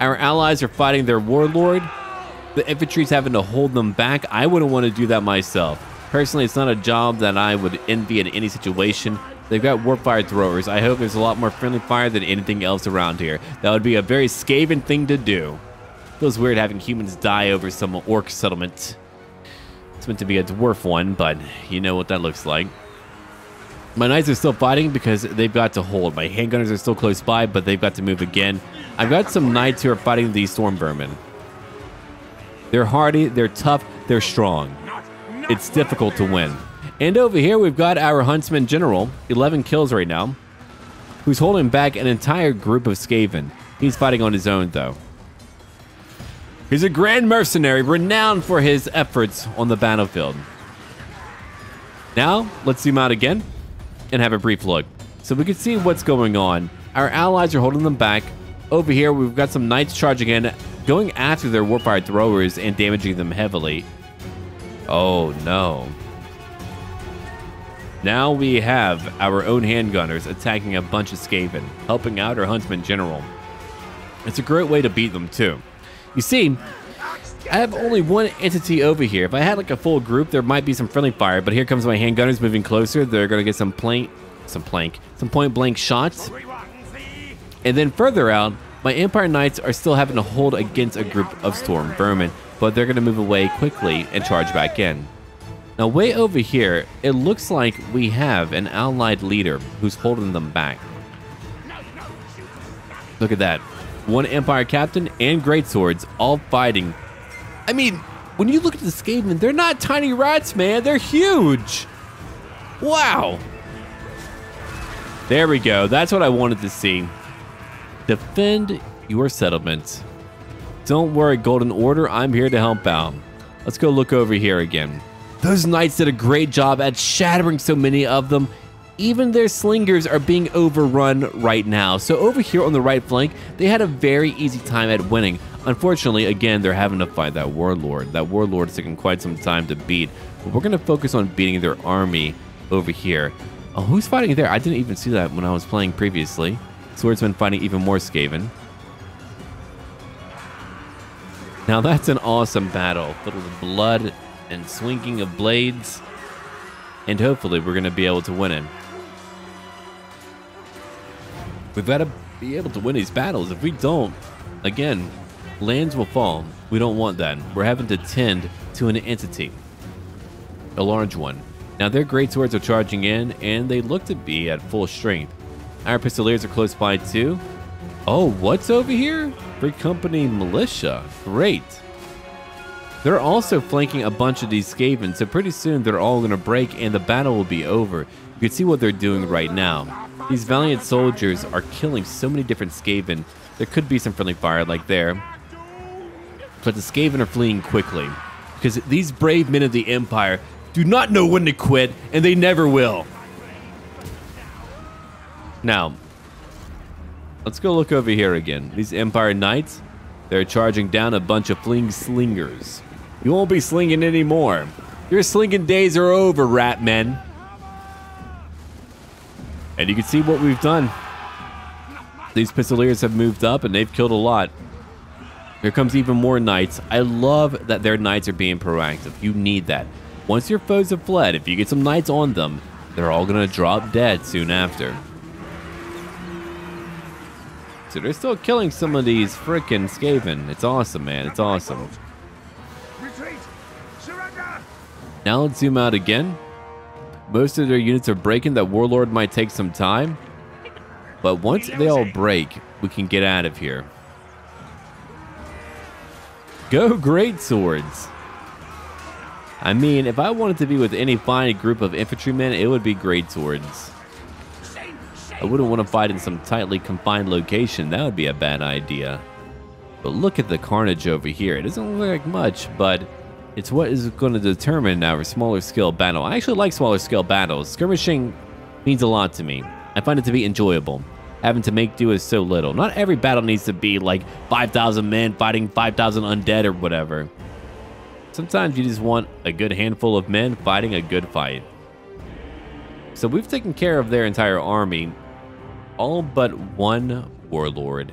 Our allies are fighting their warlord. The infantry's having to hold them back. I wouldn't want to do that myself. Personally, it's not a job that I would envy in any situation. They've got warfire throwers. I hope there's a lot more friendly fire than anything else around here. That would be a very scaven thing to do. Feels weird having humans die over some orc settlement. It's meant to be a dwarf one, but you know what that looks like. My knights are still fighting because they've got to hold. My handgunners are still close by, but they've got to move again. I've got some knights who are fighting these storm vermin. They're hardy, they're tough, they're strong. It's difficult to win. And over here, we've got our Huntsman General, eleven kills right now, who's holding back an entire group of Skaven. He's fighting on his own, though. He's a grand mercenary, renowned for his efforts on the battlefield. Now, let's zoom out again and have a brief look. So we can see what's going on. Our allies are holding them back. Over here, we've got some knights charging in, going after their warfire throwers and damaging them heavily. Oh, no. Now we have our own handgunners attacking a bunch of Skaven, helping out our Huntsman General. It's a great way to beat them, too. You see, I have only one entity over here. If I had like a full group, there might be some friendly fire, but here comes my handgunners moving closer. They're gonna get some plank, some plank, some point blank shots. And then further out, my Empire Knights are still having to hold against a group of storm vermin, but they're gonna move away quickly and charge back in. Now way over here, it looks like we have an allied leader who's holding them back. Look at that. One Empire Captain and Greatswords, all fighting. I mean, when you look at the Skaven, they're not tiny rats, man. They're huge. Wow. There we go. That's what I wanted to see. Defend your settlement. Don't worry, Golden Order. I'm here to help out. Let's go look over here again. Those knights did a great job at shattering so many of them. Even their slingers are being overrun right now. So over here on the right flank, they had a very easy time at winning. Unfortunately, again, they're having to fight that warlord. That warlord is taking quite some time to beat. But we're going to focus on beating their army over here. Oh, who's fighting there? I didn't even see that when I was playing previously. Swordsman fighting even more Skaven. Now that's an awesome battle. Filled with blood and swinging of blades. And hopefully we're going to be able to win it. We've got to be able to win these battles. If we don't, again, lands will fall. We don't want that. We're having to tend to an entity, a large one. Now their greatswords are charging in, and they look to be at full strength. Our pistoliers are close by too. Oh, what's over here? Free Company Militia. Great. They're also flanking a bunch of these Skaven, so pretty soon they're all going to break and the battle will be over. You can see what they're doing right now. These valiant soldiers are killing so many different Skaven. There could be some friendly fire like there. But the Skaven are fleeing quickly, because these brave men of the Empire do not know when to quit, and they never will. Now, let's go look over here again. These Empire Knights, they're charging down a bunch of fleeing slingers. You won't be slinging anymore. Your slinging days are over, rat men. And you can see what we've done. These pistoliers have moved up and they've killed a lot. Here comes even more knights. I love that their knights are being proactive. You need that. Once your foes have fled, if you get some knights on them, They're all gonna drop dead soon after. So they're still killing some of these frickin' Skaven. It's awesome, man. It's awesome. Retreat! Surrender! Now let's zoom out again. Most of their units are breaking. That warlord might take some time. But once they all break, we can get out of here. Go Greatswords! I mean, if I wanted to be with any fine group of infantrymen, it would be Greatswords. I wouldn't want to fight in some tightly confined location. That would be a bad idea. But look at the carnage over here. It doesn't look like much, but it's what is going to determine our smaller scale battle. I actually like smaller scale battles. Skirmishing means a lot to me. I find it to be enjoyable. Having to make do is so little. Not every battle needs to be like five thousand men fighting five thousand undead or whatever. Sometimes you just want a good handful of men fighting a good fight. So we've taken care of their entire army, all but one warlord.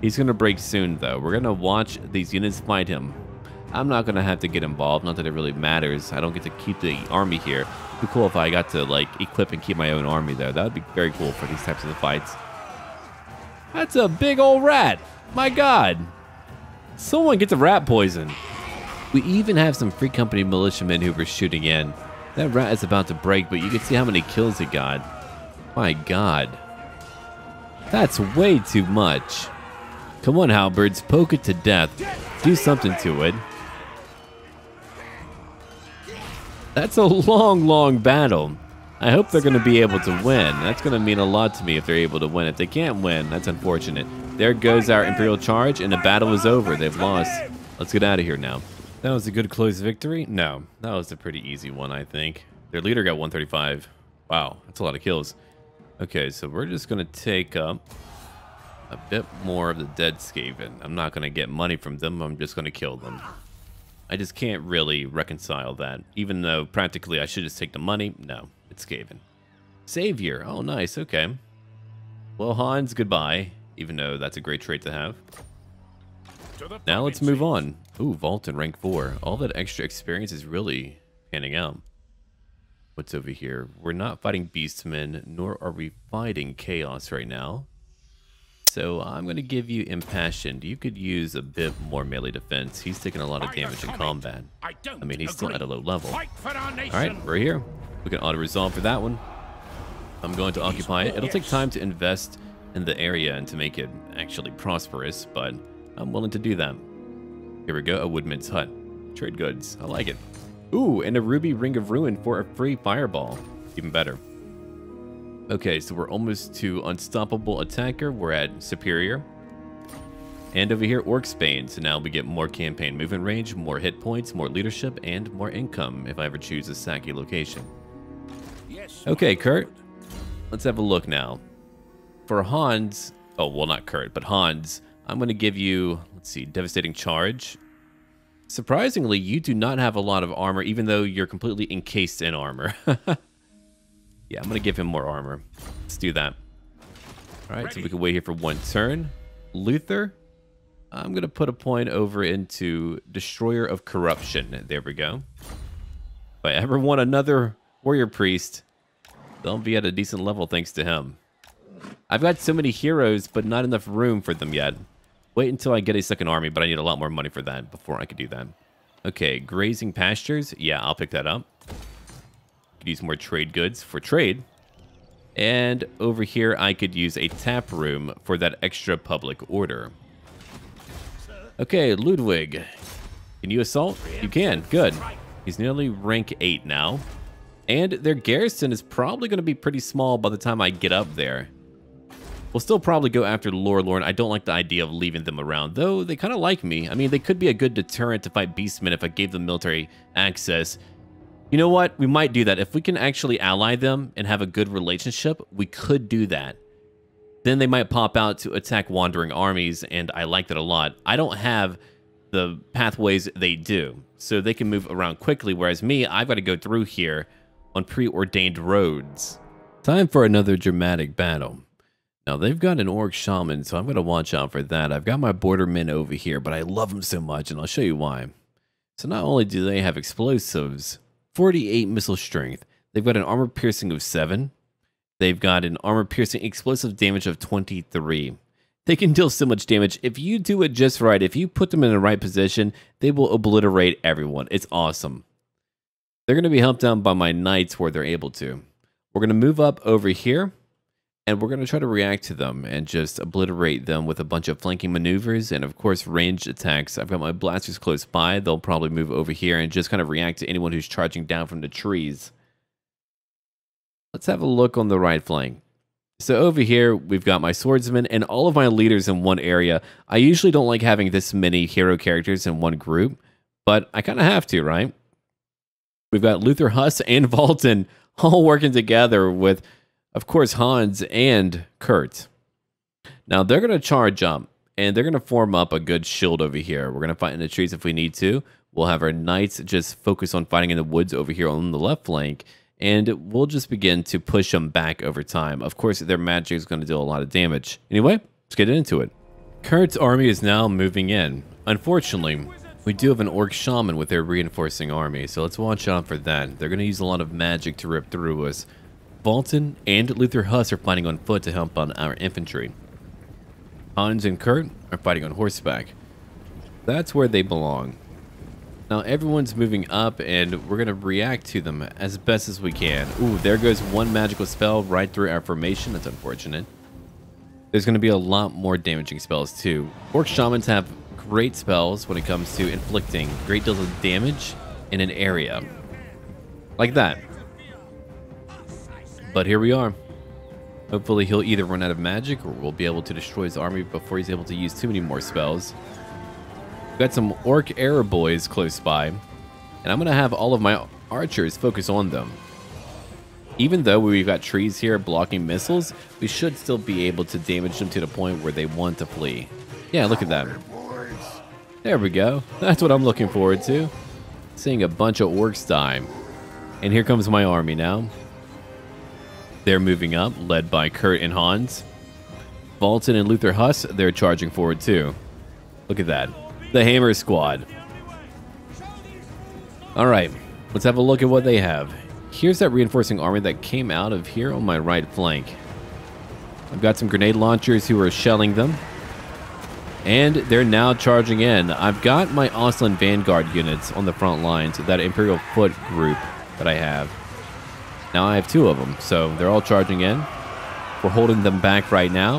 He's gonna break soon though. We're gonna watch these units fight him. I'm not gonna have to get involved, not that it really matters. I don't get to keep the army here. It'd be cool if I got to like equip and keep my own army though. That would be very cool for these types of fights. That's a big old rat, my God. Someone gets a rat poison. We even have some free company militiamen who were shooting in. That rat is about to break, but you can see how many kills it got. My God. That's way too much. Come on, halberds, poke it to death. Do something to it. That's a long, long battle. I hope they're gonna be able to win. That's gonna mean a lot to me if they're able to win. If they can't win, that's unfortunate. There goes our Imperial charge, and the battle is over. They've lost. Let's get out of here now. That was a good close victory? No, that was a pretty easy one, I think. Their leader got one thirty-five. Wow, that's a lot of kills. Okay, so we're just going to take up a bit more of the dead Skaven. I'm not going to get money from them. I'm just going to kill them. I just can't really reconcile that. Even though practically I should just take the money. No, it's Skaven. Savior. Oh, nice. Okay. Well, Hans, goodbye. Even though that's a great trait to have. Now let's move on. Ooh, Valten rank four. All that extra experience is really panning out. What's over here? We're not fighting Beastmen, nor are we fighting Chaos right now. So I'm going to give you Impassioned. You could use a bit more melee defense. He's taking a lot of damage in combat. I, I mean, he's agree. still at a low level. Alright, we're here. We can auto-resolve for that one. I'm going to These occupy it. It'll take time to invest in the area and to make it actually prosperous, but I'm willing to do that. Here we go, a woodman's hut. Trade goods, I like it. Ooh, and a ruby ring of ruin for a free fireball. Even better. Okay, so we're almost to unstoppable attacker. We're at superior. And over here, Orcsbane. So now we get more campaign movement range, more hit points, more leadership, and more income if I ever choose a sacky location. Yes. Okay, Kurt, let's have a look now. For Hans, oh, well, not Kurt, but Hans, I'm going to give you, let's see, Devastating Charge. Surprisingly, you do not have a lot of armor, even though you're completely encased in armor. Yeah, I'm going to give him more armor. Let's do that. All right, Ready. So we can wait here for one turn. Luther, I'm going to put a point over into Destroyer of Corruption. There we go. If I ever want another Warrior Priest, they'll be at a decent level thanks to him. I've got so many heroes, but not enough room for them yet. Wait until I get a second army, but I need a lot more money for that before I could do that. Okay, grazing pastures. Yeah, I'll pick that up. Could use more trade goods for trade. And over here, I could use a tap room for that extra public order. Okay, Ludwig. Can you assault? You can. Good. He's nearly rank eight now. And their garrison is probably going to be pretty small by the time I get up there. We'll still probably go after Lorelorn. I don't like the idea of leaving them around, though they kind of like me. I mean, they could be a good deterrent to fight Beastmen if I gave them military access. You know what? We might do that. If we can actually ally them and have a good relationship, we could do that. Then they might pop out to attack wandering armies, and I like that a lot. I don't have the pathways they do, so they can move around quickly, whereas me, I've got to go through here on preordained roads. Time for another dramatic battle. Now, they've got an orc shaman, so I'm going to watch out for that. I've got my bordermen over here, but I love them so much, and I'll show you why. So not only do they have explosives, forty-eight missile strength. They've got an armor piercing of seven. They've got an armor piercing explosive damage of twenty-three. They can deal so much damage. If you do it just right, if you put them in the right position, they will obliterate everyone. It's awesome. They're going to be helped down by my knights where they're able to. We're going to move up over here, and we're going to try to react to them and just obliterate them with a bunch of flanking maneuvers and, of course, ranged attacks. I've got my blasters close by. They'll probably move over here and just kind of react to anyone who's charging down from the trees. Let's have a look on the right flank. So over here, we've got my swordsmen and all of my leaders in one area. I usually don't like having this many hero characters in one group, but I kind of have to, right? We've got Luther Huss and Valten all working together with, of course, Hans and Kurt. Now, they're going to charge up, and they're going to form up a good shield over here. We're going to fight in the trees if we need to. We'll have our knights just focus on fighting in the woods over here on the left flank. And we'll just begin to push them back over time. Of course, their magic is going to deal a lot of damage. Anyway, let's get into it. Kurt's army is now moving in. Unfortunately, we do have an orc shaman with their reinforcing army, so let's watch out for that. They're going to use a lot of magic to rip through us. Valten and Luther Huss are fighting on foot to help on our infantry. Hans and Kurt are fighting on horseback. That's where they belong. Now everyone's moving up, and we're going to react to them as best as we can. Ooh, there goes one magical spell right through our formation. That's unfortunate. There's going to be a lot more damaging spells too. Orc shamans have great spells when it comes to inflicting great deals of damage in an area. Like that. But here we are. Hopefully he'll either run out of magic, or we'll be able to destroy his army before he's able to use too many more spells. Got some orc arrow boys close by, and I'm going to have all of my archers focus on them. Even though we've got trees here blocking missiles, we should still be able to damage them to the point where they want to flee. Yeah, look at that. There we go. That's what I'm looking forward to. Seeing a bunch of orcs die. And here comes my army now. They're moving up, led by Kurt and Hans. Valten and Luther Huss, they're charging forward too. Look at that. The Hammer Squad. All right, let's have a look at what they have. Here's that reinforcing army that came out of here on my right flank. I've got some grenade launchers who are shelling them. And they're now charging in. I've got my Auslan Vanguard units on the front lines, that Imperial Foot group that I have. Now I have two of them, so they're all charging in. We're holding them back right now.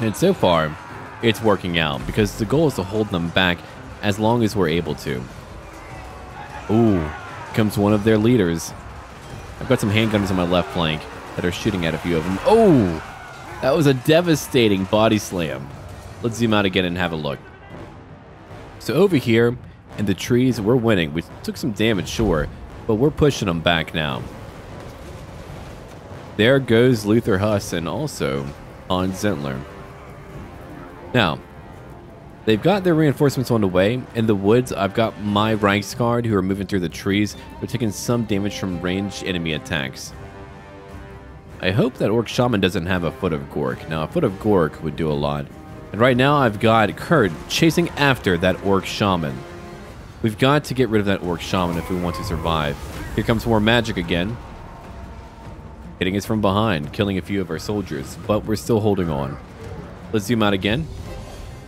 And so far, it's working out, because the goal is to hold them back as long as we're able to. Ooh, comes one of their leaders. I've got some handgunners on my left flank that are shooting at a few of them. Oh, that was a devastating body slam. Let's zoom out again and have a look. So over here in the trees, we're winning. We took some damage, sure, but we're pushing them back now. There goes Luther Huss and also Hans Zentler. Now, they've got their reinforcements on the way. In the woods, I've got my Reichsguard who are moving through the trees. They're taking some damage from ranged enemy attacks. I hope that Orc Shaman doesn't have a Foot of Gork. Now, a Foot of Gork would do a lot. And right now, I've got Kurt chasing after that Orc Shaman. We've got to get rid of that Orc Shaman if we want to survive. Here comes more magic again. Hitting us from behind, killing a few of our soldiers, but we're still holding on. Let's zoom out again.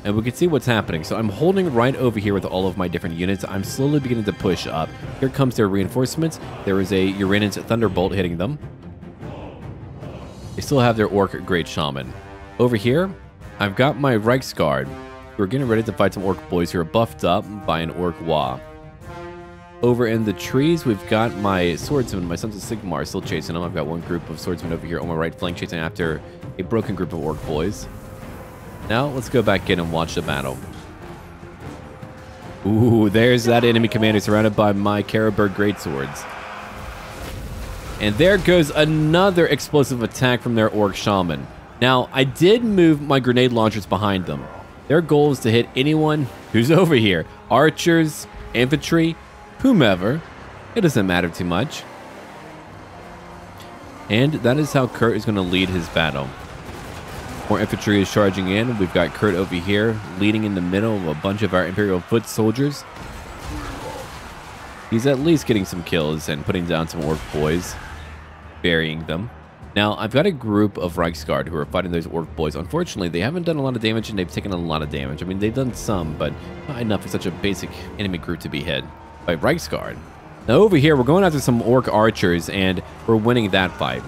And we can see what's happening. So I'm holding right over here with all of my different units. I'm slowly beginning to push up. Here comes their reinforcements. There is a Uranus Thunderbolt hitting them. They still have their Orc Great Shaman. Over here, I've got my Reichsguard. We're getting ready to fight some Orc boys who are buffed up by an Orc Wa. Over in the trees, we've got my Swordsmen, my Sons of Sigmar, still chasing them. I've got one group of Swordsmen over here on my right flank chasing after a broken group of Orc boys. Now, let's go back in and watch the battle. Ooh, there's that enemy commander surrounded by my Karabur Greatswords. And there goes another explosive attack from their Orc Shaman. Now, I did move my grenade launchers behind them. Their goal is to hit anyone who's over here. Archers, infantry, whomever. It doesn't matter too much. And that is how Kurt is going to lead his battle. More infantry is charging in. We've got Kurt over here leading in the middle of a bunch of our Imperial Foot soldiers. he's at least getting some kills and putting down some orc boys, burying them. Now, I've got a group of Reichsguard who are fighting those orc boys. Unfortunately, they haven't done a lot of damage, and they've taken a lot of damage. I mean, they've done some, but not enough for such a basic enemy group to be hit by Reichsguard. Now, over here, we're going after some orc archers, and we're winning that fight.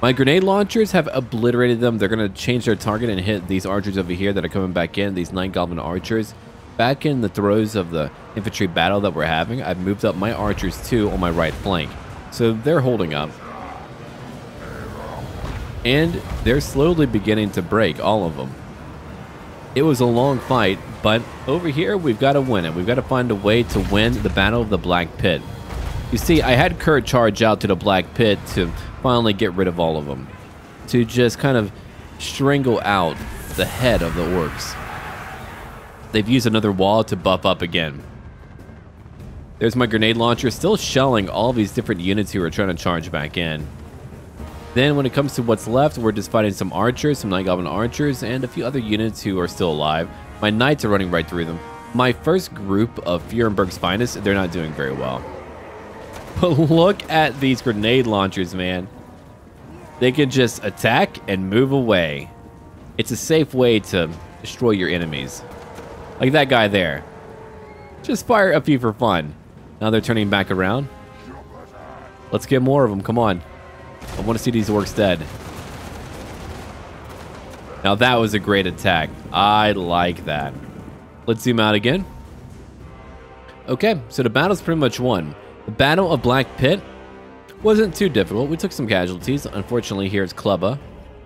My grenade launchers have obliterated them. They're going to change their target and hit these archers over here that are coming back in, these nine goblin archers. Back in the throes of the infantry battle that we're having, I've moved up my archers, too, on my right flank. So they're holding up. And they're slowly beginning to break, all of them. It was a long fight, but over here, we've got to win it. We've got to find a way to win the Battle of the Black Pit. You see, I had Kurt charge out to the Black Pit to finally get rid of all of them, to just kind of strangle out the head of the orcs. They've used another wall to buff up again. There's my grenade launcher, still shelling all these different units who are trying to charge back in. Then when it comes to what's left, we're just fighting some archers, some Night Goblin archers, and a few other units who are still alive. My knights are running right through them. My first group of Feuerenberg's finest, they're not doing very well. But look at these grenade launchers, man. They can just attack and move away. It's a safe way to destroy your enemies. Like that guy there. Just fire a few for fun. Now they're turning back around. Let's get more of them, come on. I want to see these orcs dead. Now that was a great attack. I like that. Let's zoom out again. Okay, so the battle's pretty much won. The Battle of Black Pit wasn't too difficult. We took some casualties. Unfortunately, here's Kleba,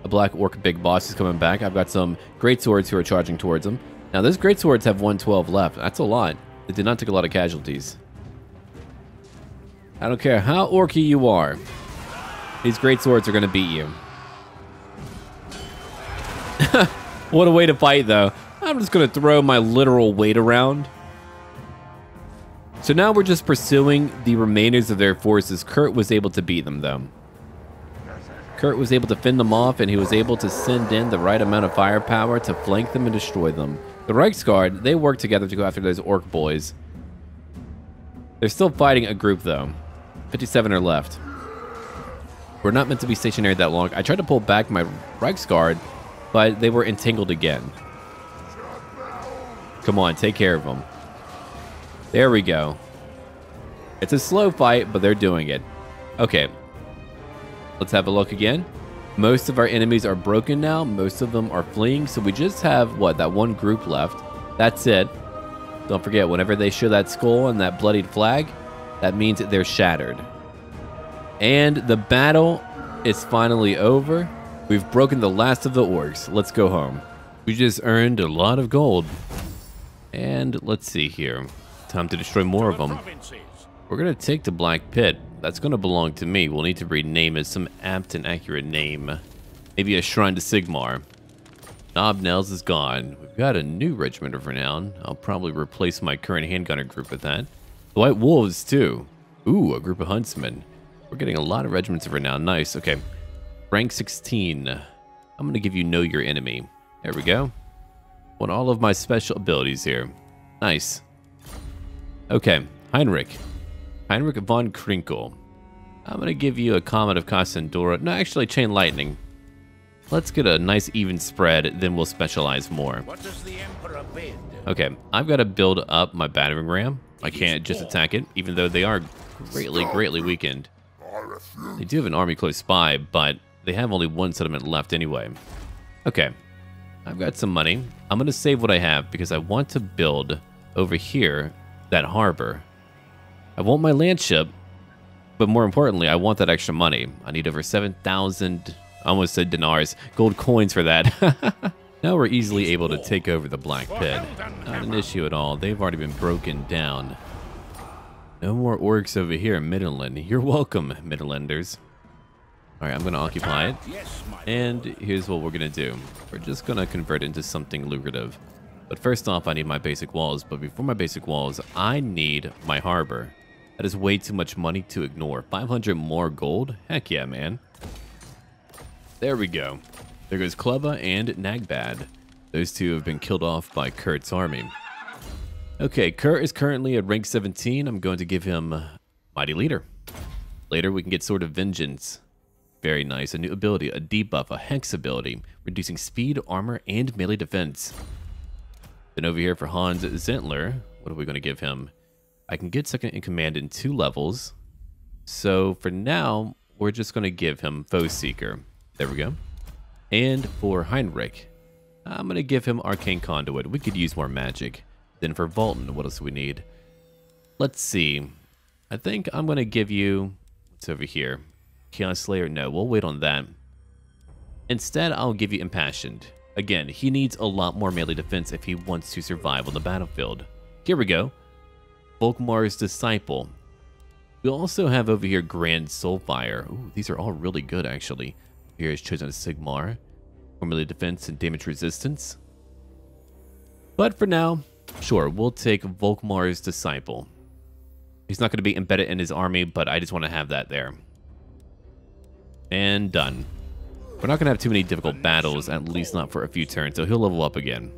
a black orc big boss, is coming back. I've got some greatswords who are charging towards him. Now, those greatswords have one twelve left. That's a lot. They did not take a lot of casualties. I don't care how orky you are. These great swords are going to beat you. What a way to fight, though. I'm just going to throw my literal weight around. So now we're just pursuing the remainders of their forces. Kurt was able to beat them, though. Kurt was able to fend them off, and he was able to send in the right amount of firepower to flank them and destroy them. The Reichsguard, they work together to go after those orc boys. They're still fighting a group, though. fifty-seven are left. We're not meant to be stationary that long. I tried to pull back my Reichsguard, but they were entangled again. Come on, take care of them. There we go. It's a slow fight, but they're doing it. Okay. Let's have a look again. Most of our enemies are broken now. Most of them are fleeing, so we just have, what, that one group left. That's it. Don't forget, whenever they show that skull and that bloodied flag, that means they're shattered. And the battle is finally over. We've broken the last of the orcs. Let's go home. We just earned a lot of gold. And let's see here. Time to destroy more of them. We're going to take the Black Pit. That's going to belong to me. We'll need to rename it some apt and accurate name. Maybe a Shrine to Sigmar. Knobnails is gone. We've got a new regiment of renown. I'll probably replace my current handgunner group with that. The White Wolves, too. Ooh, a group of huntsmen. We're getting a lot of regiments over now. Nice. Okay. Rank sixteen. I'm going to give you Know Your Enemy. There we go. Want all of my special abilities here. Nice. Okay. Heinrich. Heinrich von Krinkle. I'm going to give you a Comet of Cassandora. No, actually, Chain Lightning. Let's get a nice even spread, then we'll specialize more. What does the Emperor bid? Okay. I've got to build up my battering ram. I can't just attack it, even though they are greatly, greatly weakened. They do have an army close by, but they have only one settlement left anyway. Okay, I've got some money. I'm going to save what I have because I want to build over here that harbor. I want my land ship, but more importantly, I want that extra money. I need over seven thousand, I almost said dinars, gold coins for that. Now we're easily able to take over the Black Pit. Not an issue at all. They've already been broken down. No more orcs over here, Midland. You're welcome, Midlanders. All right, I'm going to occupy it. And here's what we're going to do. We're just going to convert into something lucrative. But first off, I need my basic walls. But before my basic walls, I need my harbor. That is way too much money to ignore. five hundred more gold? Heck yeah, man. There we go. There goes Kleba and Nagbad. Those two have been killed off by Kurt's army. Okay, Kurt is currently at rank seventeen. I'm going to give him Mighty Leader. Later, we can get Sword of Vengeance. Very nice. A new ability, a debuff, a hex ability, reducing speed, armor, and melee defense. Then over here for Hans Zentler, what are we going to give him? I can get second in command in two levels. So for now, we're just going to give him Foe Seeker. There we go. And for Heinrich, I'm going to give him Arcane Conduit. We could use more magic. Then for Valten, what else do we need? Let's see. I think I'm going to give you... What's over here? Chaos Slayer? No, we'll wait on that. Instead, I'll give you Impassioned. Again, he needs a lot more melee defense if he wants to survive on the battlefield. Here we go. Volkmar's Disciple. We also have over here Grand Soulfire. Ooh, these are all really good, actually. Here is Chosen Sigmar. For melee defense and damage resistance. But for now, sure, we'll take Volkmar's Disciple. He's not going to be embedded in his army, but I just want to have that there. And done. We're not going to have too many difficult battles, at least not for a few turns, so he'll level up again.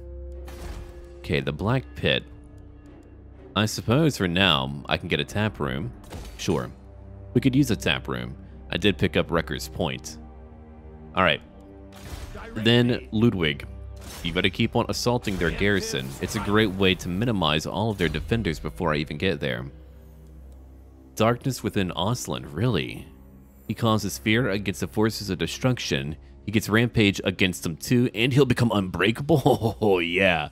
Okay, the Black Pit. I suppose for now, I can get a tap room. Sure. We could use a tap room. I did pick up Wrecker's Point. Alright. Then, Ludwig. You better keep on assaulting their garrison. It's a great way to minimize all of their defenders before I even get there. Darkness within Auslan, really? He causes fear against the forces of destruction. He gets rampage against them too, and he'll become unbreakable. Oh yeah.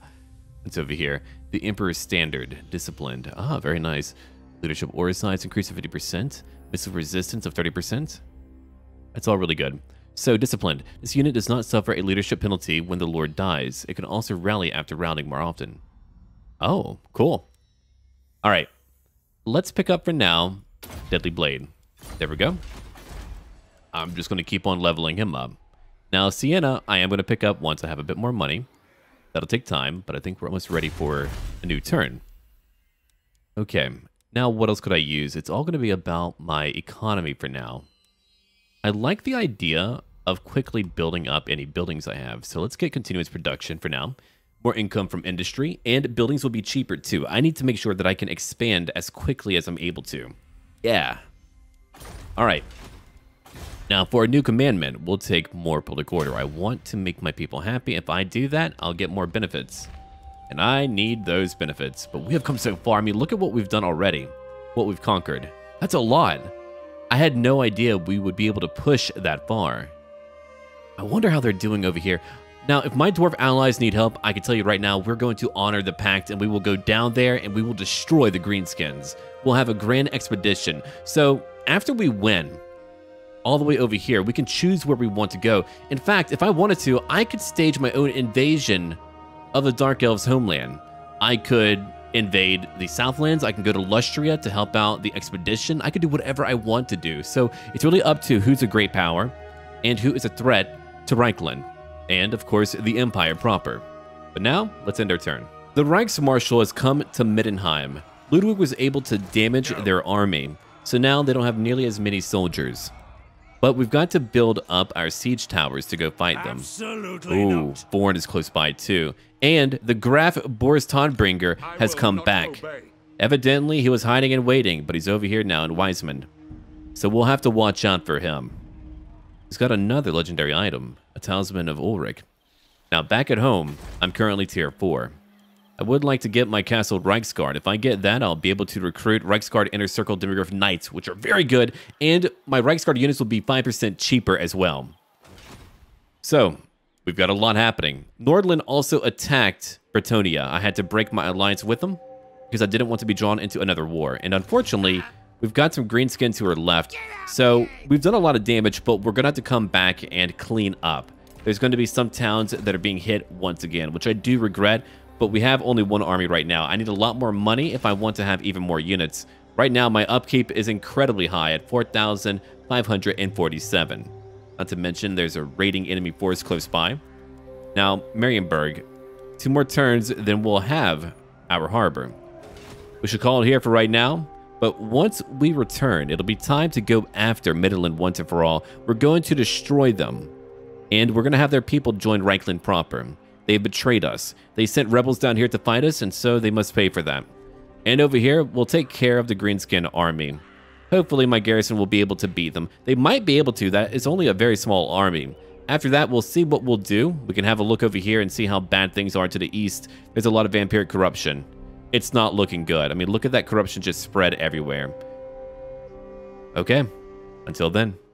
What's over here? The Emperor's Standard, disciplined. Ah, very nice. Leadership aura size increase of fifty percent. Missile resistance of thirty percent. That's all really good. So disciplined. This unit does not suffer a leadership penalty when the Lord dies. It can also rally after rounding more often. Oh, cool. All right. Let's pick up for now. Deadly Blade. There we go. I'm just going to keep on leveling him up. Now, Sienna, I am going to pick up once I have a bit more money. That'll take time, but I think we're almost ready for a new turn. Okay, now what else could I use? It's all going to be about my economy for now. I like the idea of quickly building up any buildings I have, so let's get continuous production for now. More income from industry, and buildings will be cheaper too. I need to make sure that I can expand as quickly as I'm able to. Yeah. All right. Now, for a new commandment, we'll take more public order. I want to make my people happy. If I do that, I'll get more benefits. And I need those benefits. But we have come so far. I mean, look at what we've done already. What we've conquered. That's a lot. I had no idea we would be able to push that far. I wonder how they're doing over here. Now, if my dwarf allies need help, I can tell you right now, we're going to honor the pact, and we will go down there, and we will destroy the Greenskins. We'll have a grand expedition. So, after we win... all the way over here, we can choose where we want to go. In fact, if I wanted to, I could stage my own invasion of the Dark Elves' homeland. I could invade the Southlands. I can go to Lustria to help out the expedition. I could do whatever I want to do. So it's really up to who's a great power and who is a threat to Reichland. And, of course, the Empire proper. But now, let's end our turn. The Reichsmarshal has come to Middenheim. Ludwig was able to damage their army. So now they don't have nearly as many soldiers. But we've got to build up our siege towers to go fight them. Absolutely Ooh, not. Born is close by too. And the Graf Boris Tonbringer has come back. Obey. Evidently, he was hiding and waiting, but he's over here now in Wiseman. So we'll have to watch out for him. He's got another legendary item, a Talisman of Ulrich. Now, back at home, I'm currently tier four. I would like to get my Castle Reichsguard. If I get that, I'll be able to recruit Reichsguard Inner Circle Demograph Knights, which are very good, and my Reichsguard units will be five percent cheaper as well. So, we've got a lot happening. Nordland also attacked Bretonnia. I had to break my alliance with them because I didn't want to be drawn into another war. And unfortunately, we've got some Greenskins who are left. So, we've done a lot of damage, but we're going to have to come back and clean up. There's going to be some towns that are being hit once again, which I do regret. But we have only one army right now. I need a lot more money if I want to have even more units. Right now, my upkeep is incredibly high at four thousand five hundred forty-seven. Not to mention, there's a raiding enemy force close by. Now, Marienburg. Two more turns, then we'll have our harbor. We should call it here for right now. But once we return, it'll be time to go after Midland once and for all. We're going to destroy them. And we're going to have their people join Reichland proper. They betrayed us. They sent rebels down here to fight us, and so they must pay for that. And over here, we'll take care of the Greenskin army. Hopefully, my garrison will be able to beat them. They might be able to. That is only a very small army. After that, we'll see what we'll do. We can have a look over here and see how bad things are to the east. There's a lot of vampiric corruption. It's not looking good. I mean, look at that corruption just spread everywhere. Okay. Until then.